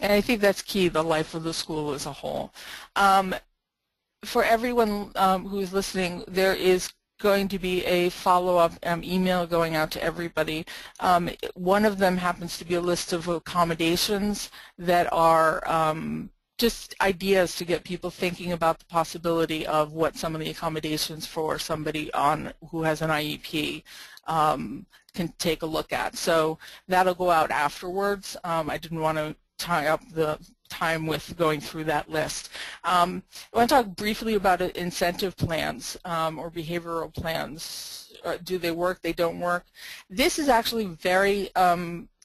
And I think that's key, the life of the school as a whole. For everyone who's listening, there is going to be a follow-up email going out to everybody. One of them happens to be a list of accommodations that are just ideas to get people thinking about the possibility of what some of the accommodations for somebody who has an IEP can take a look at. So that'll go out afterwards. I didn't want to tie up the time with going through that list. I want to talk briefly about incentive plans or behavioral plans. Do they work? They don't work. This is actually very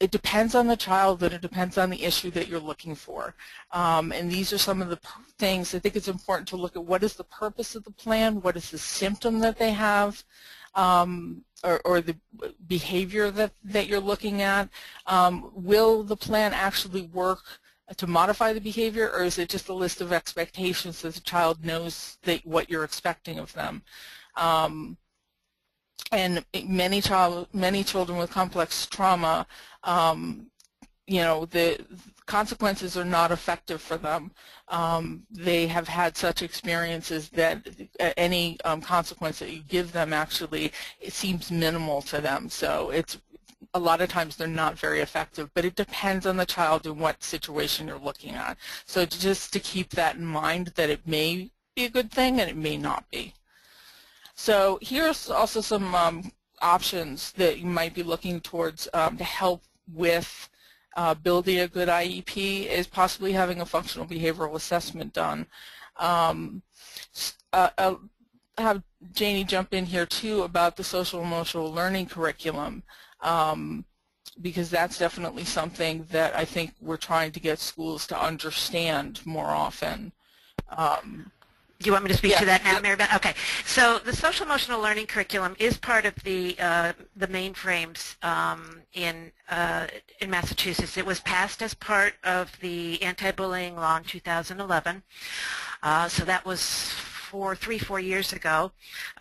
it depends on the child, and it depends on the issue that you're looking for. And these are some of the things. I think it's important to look at what is the purpose of the plan, what is the symptom that they have, or the behavior that you're looking at. Will the plan actually work to modify the behavior, or is it just a list of expectations that the child knows what you're expecting of them? And many children with complex trauma, you know, the consequences are not effective for them. They have had such experiences that any consequence that you give them actually, it seems minimal to them. So it's a lot of times they're not very effective, but it depends on the child and what situation you're looking at. So just to keep that in mind, that it may be a good thing and it may not be. So here's also some options that you might be looking towards to help with building a good IEP is possibly having a functional behavioral assessment done. I'll have Janie jump in here too about the social emotional learning curriculum, because that's definitely something that I think we're trying to get schools to understand more often. Do you want me to speak to that now, Mary Beth? Okay. So the social emotional learning curriculum is part of the mainframes in Massachusetts. It was passed as part of the anti-bullying law in 2011. So that was 3-4 years ago,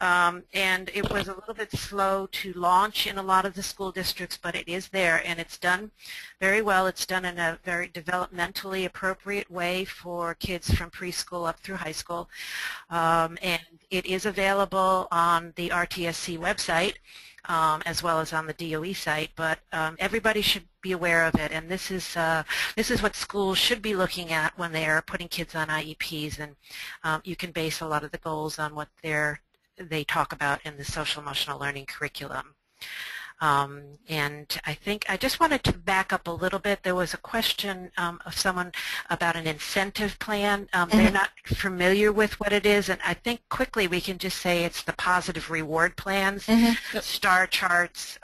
and it was a little bit slow to launch in a lot of the school districts, but it is there, and it's done very well. It's done in a very developmentally appropriate way for kids from preschool up through high school, and it is available on the RTSC website, as well as on the DOE site, but everybody should be aware of it, and this is what schools should be looking at when they are putting kids on IEPs, and you can base a lot of the goals on what they talk about in the social emotional learning curriculum. And I think I just wanted to back up a little bit. There was a question of someone about an incentive plan. They're not familiar with what it is, and I think quickly we can just say it's the positive reward plans, star charts,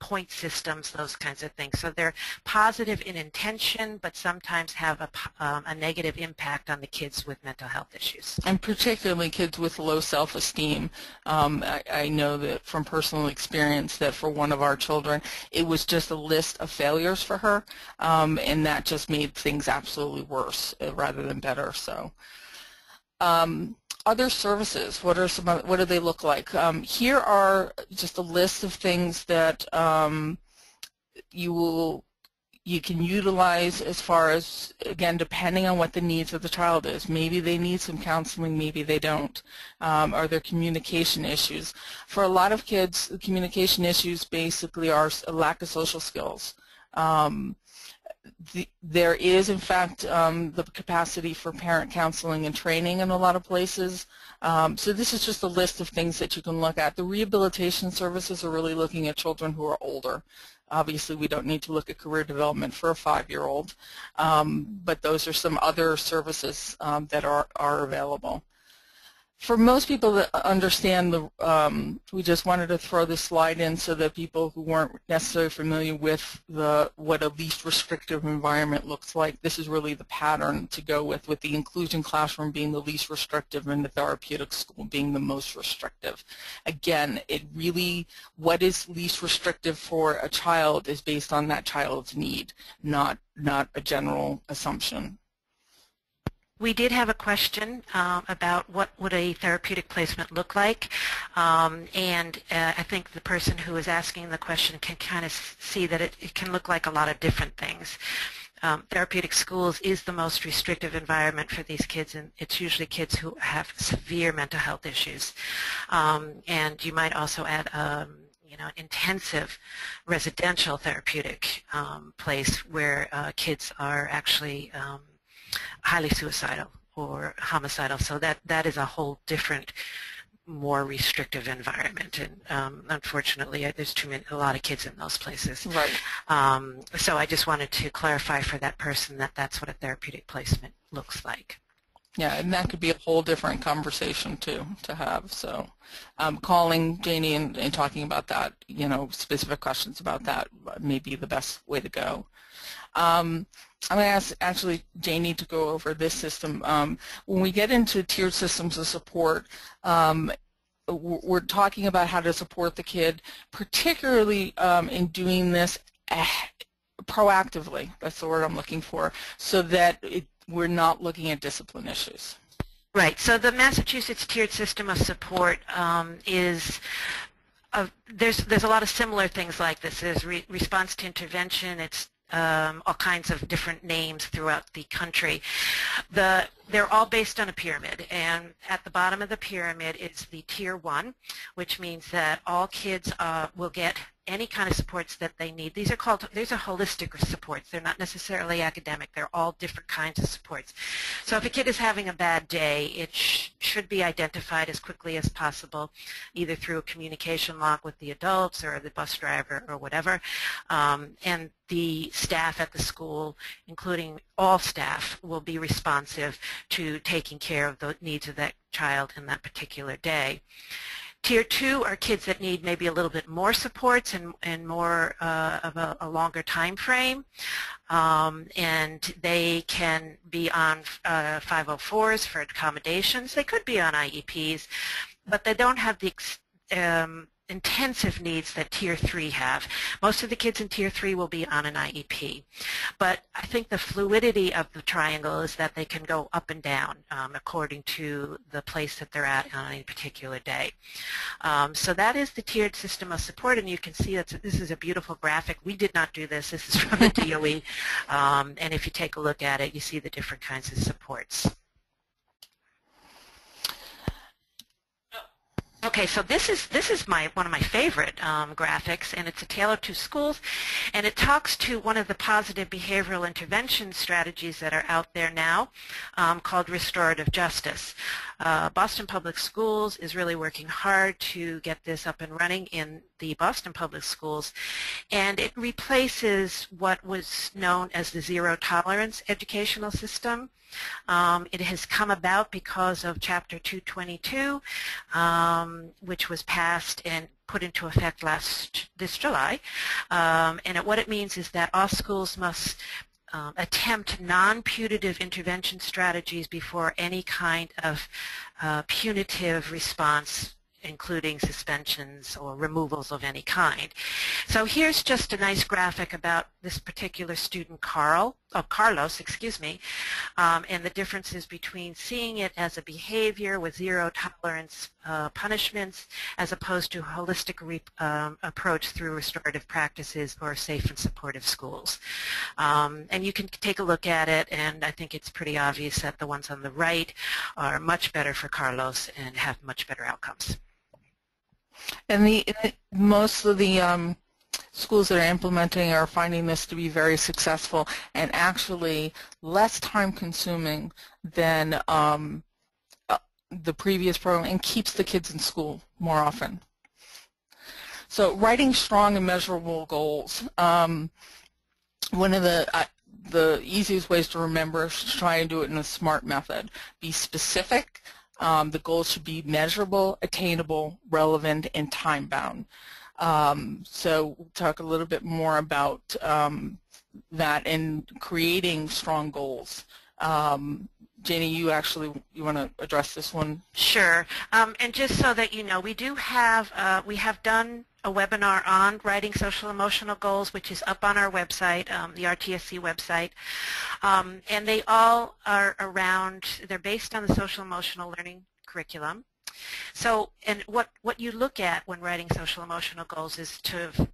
point systems, those kinds of things. So they're positive in intention, but sometimes have a negative impact on the kids with mental health issues. And particularly kids with low self-esteem. I know that from personal experience that for one of our children, it was just a list of failures for her, and that just made things absolutely worse rather than better. So, other services, what do they look like? Here are just a list of things that you can utilize as far as, again, depending on what the needs of the child is. Maybe they need some counseling, maybe they don't. Are there communication issues? For a lot of kids, the communication issues basically are a lack of social skills. There is, in fact, the capacity for parent counseling and training in a lot of places. So this is just a list of things that you can look at. The rehabilitation services are really looking at children who are older. Obviously, we don't need to look at career development for a 5-year-old, but those are some other services that are available. For most people that understand the, we just wanted to throw this slide in so that people who weren't necessarily familiar with the what a least restrictive environment looks like, this is really the pattern to go with the inclusion classroom being the least restrictive and the therapeutic school being the most restrictive. Again, it really, what is least restrictive for a child is based on that child's need, not a general assumption. We did have a question about what would a therapeutic placement look like, and I think the person who is asking the question can kind of see that it can look like a lot of different things. Therapeutic schools is the most restrictive environment for these kids, and it's usually kids who have severe mental health issues. And you might also add intensive residential therapeutic place where kids are actually highly suicidal or homicidal, so that is a whole different, more restrictive environment, and unfortunately there's a lot of kids in those places. Right. So I just wanted to clarify for that person that that's what a therapeutic placement looks like. Yeah, and that could be a whole different conversation to have, so calling Janie and talking about that, specific questions about that may be the best way to go. I'm going to ask actually Janie to go over this system. When we get into tiered systems of support, we're talking about how to support the kid, particularly in doing this proactively, that's the word I'm looking for, so that we're not looking at discipline issues. Right, so the Massachusetts tiered system of support is there's a lot of similar things like this. There's response to intervention, it's all kinds of different names throughout the country. They're all based on a pyramid, and at the bottom of the pyramid is the tier 1, which means that all kids will get any kind of supports that they need. These are holistic supports. They're not necessarily academic. They're all different kinds of supports. So if a kid is having a bad day, it should be identified as quickly as possible, either through a communication log with the adults or the bus driver or whatever, and the staff at the school, including all staff, will be responsive to taking care of the needs of that child in that particular day. Tier 2 are kids that need maybe a little bit more supports and more of a longer time frame, and they can be on 504s for accommodations. They could be on IEPs, but they don't have the intensive needs that Tier 3 have. Most of the kids in Tier 3 will be on an IEP. But I think the fluidity of the triangle is that they can go up and down according to the place that they're at on any particular day. So that is the tiered system of support, and you can see that this is a beautiful graphic. We did not do this. This is from the DOE. And if you take a look at it, you see the different kinds of supports. Okay, so this is one of my favorite graphics, and it's a tale of two schools, and it talks to one of the positive behavioral intervention strategies that are out there now, called restorative justice. Boston Public Schools is really working hard to get this up and running in the Boston Public Schools, and it replaces what was known as the zero-tolerance educational system. It has come about because of Chapter 222, which was passed and put into effect this July, and what it means is that all schools must attempt non-punitive intervention strategies before any kind of punitive response, including suspensions or removals of any kind. So here's just a nice graphic about this particular student, Carlos, excuse me, and the differences between seeing it as a behavior with zero tolerance punishments as opposed to holistic approach through restorative practices or safe and supportive schools. And you can take a look at it, and I think it's pretty obvious that the ones on the right are much better for Carlos and have much better outcomes. And most of the schools that are implementing are finding this to be very successful and actually less time-consuming than the previous program, and keeps the kids in school more often. So writing strong and measurable goals. One of the easiest ways to remember is to try and do it in a SMART method. Be specific, The goals should be measurable, attainable, relevant, and time-bound. So we'll talk a little bit more about that and creating strong goals. Janie, you want to address this one? Sure. And just so that you know, we do have we have done a webinar on writing social emotional goals, which is up on our website, the RTSC website, and they all are around. They're based on the social emotional learning curriculum. So, and what you look at when writing social emotional goals is to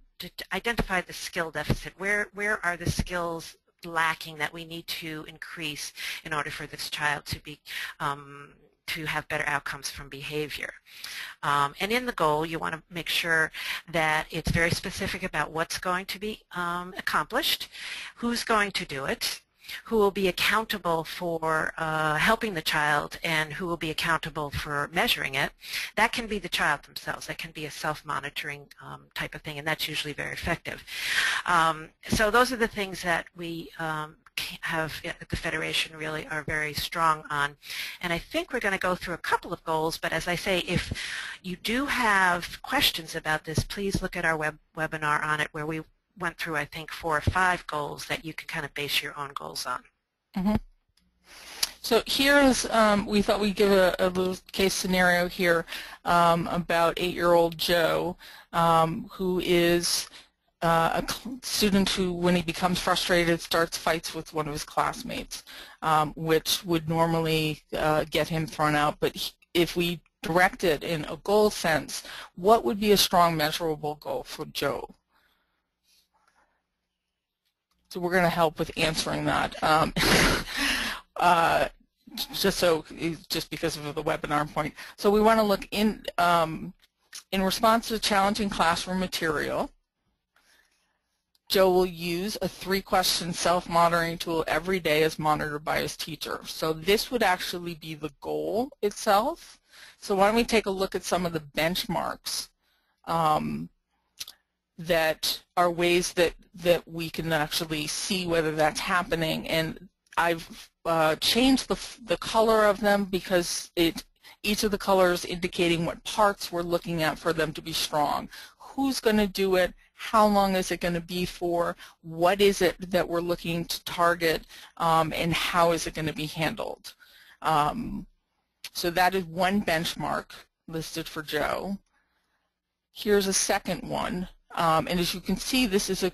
identify the skill deficit. Where are the skills lacking that we need to increase in order for this child to be to have better outcomes from behavior. And in the goal, you want to make sure that it's very specific about what's going to be accomplished, who's going to do it, who will be accountable for helping the child, and who will be accountable for measuring it. That can be the child themselves. That can be a self-monitoring type of thing, and that's usually very effective. So those are the things that we have at the Federation really are very strong on. And I think we're going to go through a couple of goals, but as I say, if you do have questions about this, please look at our webinar on it, where we went through, I think, 4 or 5 goals that you can kind of base your own goals on. Mm-hmm. So here's, we thought we'd give a little case scenario here about 8-year-old Joe, who is a student who, when he becomes frustrated, starts fights with one of his classmates, which would normally get him thrown out. But if we directed in a goal sense, what would be a strong, measurable goal for Joe? So we're going to help with answering that, just because of the webinar point. So we want to look in response to challenging classroom material. Joe will use a 3-question self-monitoring tool every day as monitored by his teacher. So this would actually be the goal itself. So why don't we take a look at some of the benchmarks that are ways that we can actually see whether that's happening. And I've changed the color of them because each of the colors indicating what parts we're looking at for them to be strong. Who's going to do it? How long is it going to be for? What is it that we're looking to target? And how is it going to be handled? So that is one benchmark listed for Joe. Here's a second one. And as you can see, this is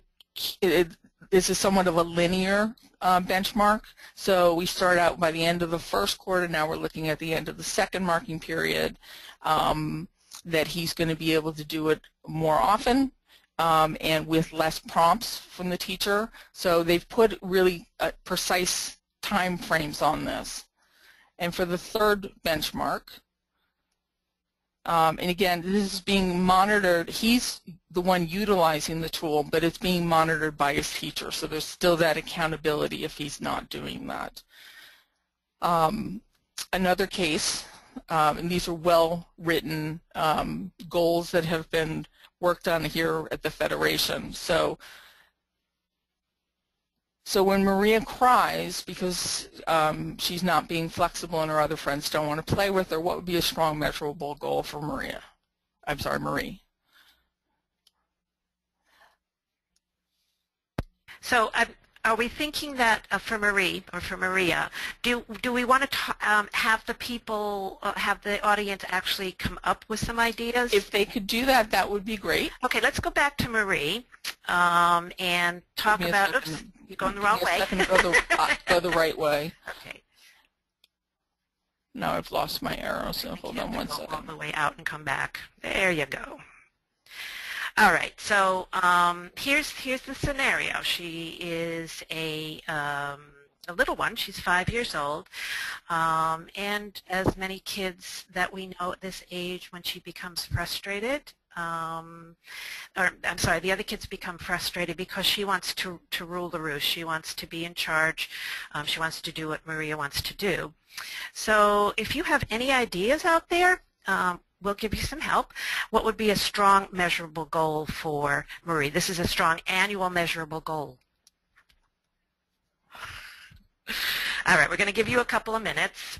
somewhat of a linear benchmark. So we start out by the end of the first quarter. Now we're looking at the end of the second marking period, that he's going to be able to do it more often and with less prompts from the teacher. So they've put really precise time frames on this. And for the third benchmark, and again, this is being monitored. He's the one utilizing the tool, but it's being monitored by his teacher. So there's still that accountability if he's not doing that. Another case, and these are well-written goals that have been worked on here at the Federation. So when Maria cries because she's not being flexible and her other friends don't want to play with her, what would be a strong, measurable goal for Maria? I'm sorry, Marie. So are we thinking that for Marie or for Maria, do we want to have the people, have the audience actually come up with some ideas? If they could do that, that would be great. Okay, let's go back to Marie and talk about, oops, you're going the wrong way. Go the right way. Okay. Now I've lost my arrow, so hold on one second. All the way out and come back. There you go. All right, so here's the scenario. She is a little one. She's 5 years old, and as many kids that we know at this age, when she becomes frustrated, the other kids become frustrated because she wants to rule the roost. She wants to be in charge. She wants to do what Maria wants to do. So if you have any ideas out there, we'll give you some help. What would be a strong, measurable goal for Marie? This is a strong annual measurable goal. All right, we're going to give you a couple of minutes.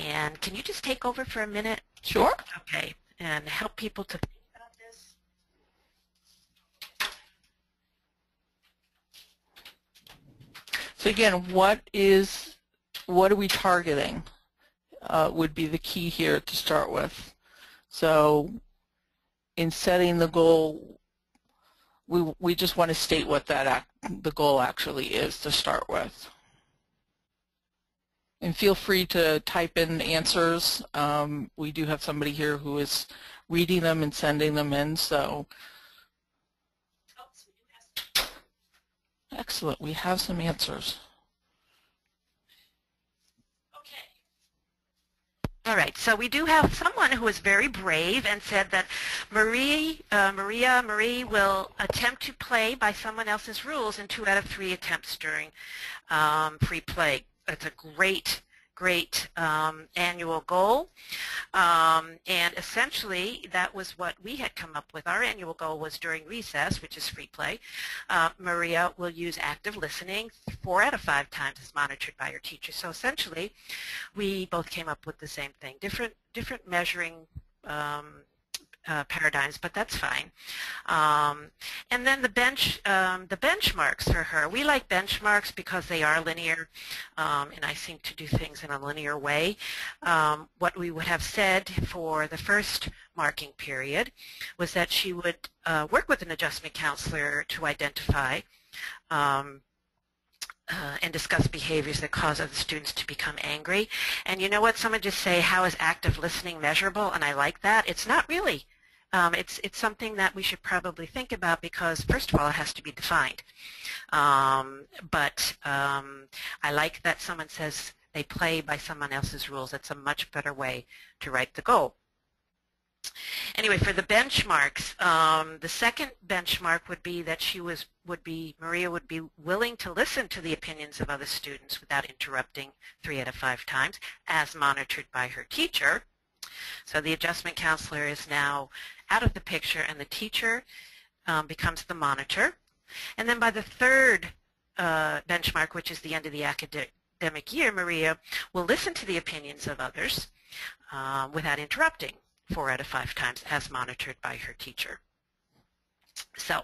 And can you just take over for a minute? Sure. Okay, and help people to think about this. So again, what are we targeting would be the key here to start with. So in setting the goal, we just want to state what that the goal actually is to start with. And feel free to type in answers. We do have somebody here who is reading them and sending them in, so. Excellent, we have some answers. All right, so we do have someone who is very brave and said that Marie will attempt to play by someone else's rules in 2 out of 3 attempts during free play. That's a great, great annual goal. And essentially, that was what we had come up with. Our annual goal was during recess, which is free play. Maria will use active listening 4 out of 5 times as monitored by her teacher. So essentially, we both came up with the same thing, different measuring paradigms, but that's fine. And then the benchmarks for her. We like benchmarks because they are linear, and I seem to do things in a linear way. What we would have said for the first marking period was that she would work with an adjustment counselor to identify and discuss behaviors that cause other students to become angry. And you know what? Someone just say, how is active listening measurable? And I like that. It's not really. It's something that we should probably think about because, first of all, it has to be defined. I like that someone says they play by someone else's rules. That's a much better way to write the goal. Anyway, for the benchmarks, the second benchmark would be that Maria would be willing to listen to the opinions of other students without interrupting 3 out of 5 times, as monitored by her teacher. So the adjustment counselor is now out of the picture, and the teacher becomes the monitor. And then by the third benchmark, which is the end of the academic year, Maria will listen to the opinions of others without interrupting 4 out of 5 times, as monitored by her teacher. So,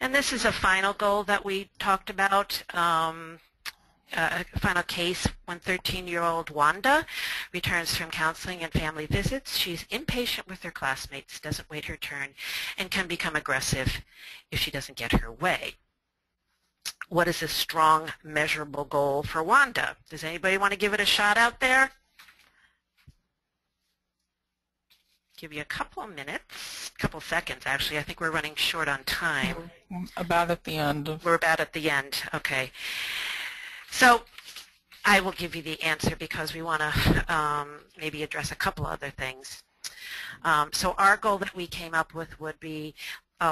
and this is a final goal that we talked about. Final case, when 13-year-old Wanda returns from counseling and family visits. She's impatient with her classmates, doesn't wait her turn, and can become aggressive if she doesn't get her way. What is a strong, measurable goal for Wanda? Does anybody want to give it a shot out there? Give you a couple of minutes, a couple seconds, actually. I think we're running short on time. About at the end. We're about at the end, okay. So I will give you the answer because we want to maybe address a couple other things. So our goal that we came up with would be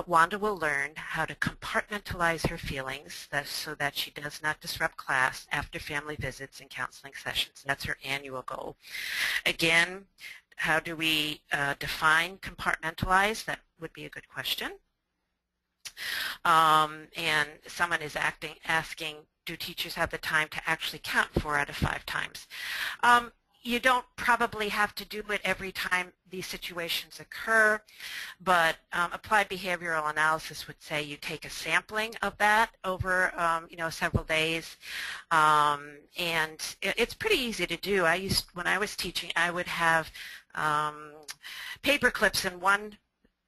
Wanda will learn how to compartmentalize her feelings so that she does not disrupt class after family visits and counseling sessions. That's her annual goal. Again, how do we define compartmentalize? That would be a good question. And someone is asking, do teachers have the time to actually count 4 out of 5 times? You don't probably have to do it every time these situations occur, but applied behavioral analysis would say you take a sampling of that over several days, and it's pretty easy to do. When I was teaching, I would have paper clips in one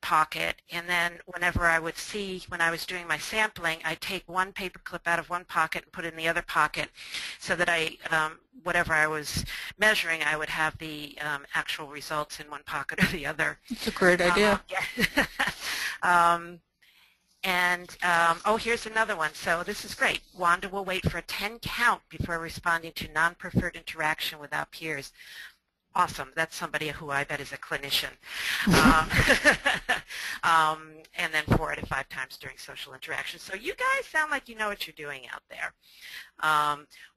pocket, and then when I was doing my sampling, I'd take one paper clip out of one pocket and put it in the other pocket so that whatever I was measuring, I would have the actual results in one pocket or the other. That's a great idea. Yeah. Oh, here's another one. So this is great. Wanda will wait for a 10 count before responding to non-preferred interaction without peers. Awesome. That's somebody who I bet is a clinician. And then 4 out of 5 times during social interaction. So you guys sound like you know what you're doing out there.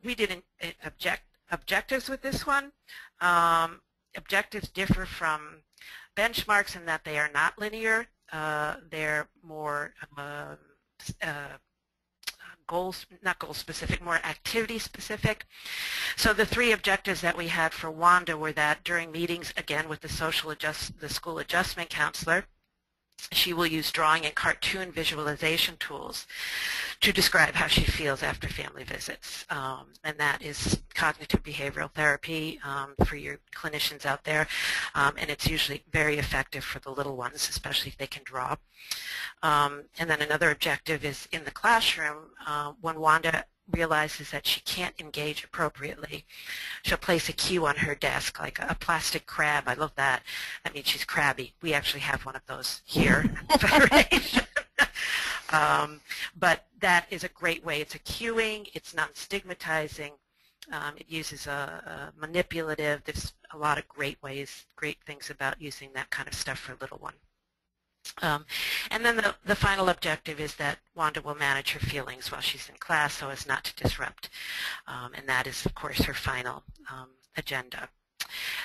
We didn't objectives with this one. Objectives differ from benchmarks in that they are not linear. They're more not goal specific, more activity specific. So the three objectives that we had for Wanda were that during meetings, again with the school adjustment counselor, she will use drawing and cartoon visualization tools to describe how she feels after family visits. And that is cognitive behavioral therapy for your clinicians out there. And it's usually very effective for the little ones, especially if they can draw. And then another objective is in the classroom, when Wanda realizes that she can't engage appropriately, she'll place a cue on her desk, like a plastic crab. I love that. I mean, she's crabby. We actually have one of those here at the Federation. But that is a great way. It's a cueing. It's not stigmatizing. It uses a manipulative. There's a lot of great ways, great things about using that kind of stuff for a little one. And then the final objective is that Wanda will manage her feelings while she's in class so as not to disrupt. And that is, of course, her final agenda.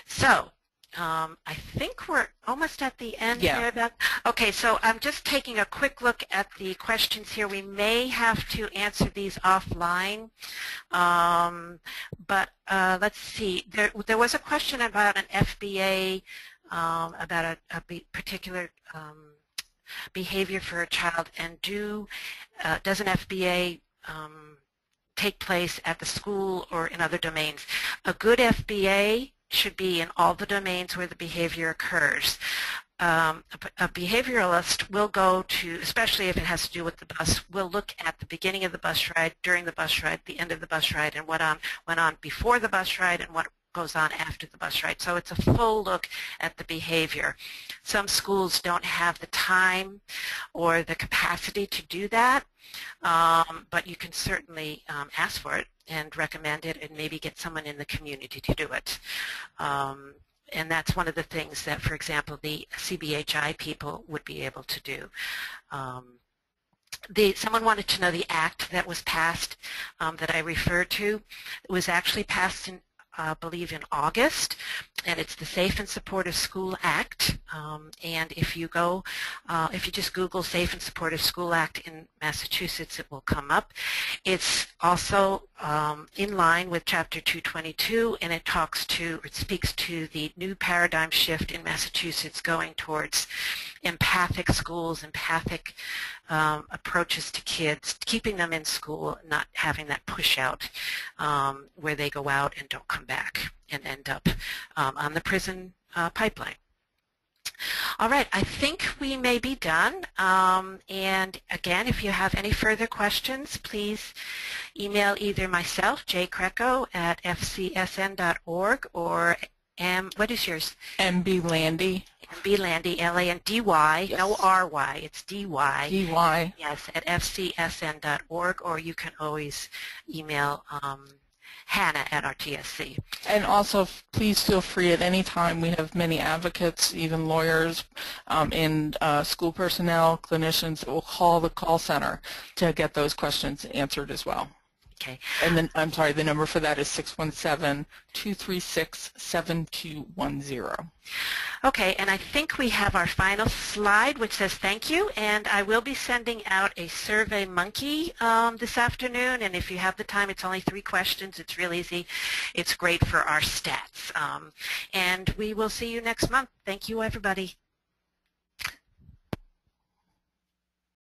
So I think we're almost at the end here. Yeah. Okay, so I'm just taking a quick look at the questions here. We may have to answer these offline. But let's see. There was a question about an FBA, about a particular behavior for a child, and does an FBA take place at the school or in other domains? A good FBA should be in all the domains where the behavior occurs. A behavioralist will go to, especially if it has to do with the bus, will look at the beginning of the bus ride, during the bus ride, the end of the bus ride, and what went on before the bus ride and what goes on after the bus ride. So it's a full look at the behavior. Some schools don't have the time or the capacity to do that, but you can certainly ask for it and recommend it and maybe get someone in the community to do it. And that's one of the things that, for example, the CBHI people would be able to do. Someone wanted to know the act that was passed that I referred to. It was actually passed in believe in August, and it's the Safe and Supportive School Act. And if you go, if you just Google Safe and Supportive School Act in Massachusetts, it will come up. It's also in line with Chapter 222, and it speaks to the new paradigm shift in Massachusetts going towards empathic schools, empathic approaches to kids, keeping them in school, not having that push out where they go out and don't come back and end up on the prison pipeline. All right, I think we may be done. And again, if you have any further questions, please email either myself, jcrecco@fcsn.org, or what is yours? MB Landy. MB Landy, L-A-N-D-Y, yes. No R-Y, it's D-Y. D-Y. Yes, at fcsn.org, or you can always email Hannah at RTSC. And also, please feel free at any time. We have many advocates, even lawyers, and school personnel, clinicians that will call the call center to get those questions answered as well. Okay. And then, I'm sorry, the number for that is 617-236-7210. Okay, and I think we have our final slide, which says thank you, and I will be sending out a Survey Monkey this afternoon, and if you have the time, it's only 3 questions. It's real easy. It's great for our stats. And we will see you next month. Thank you, everybody.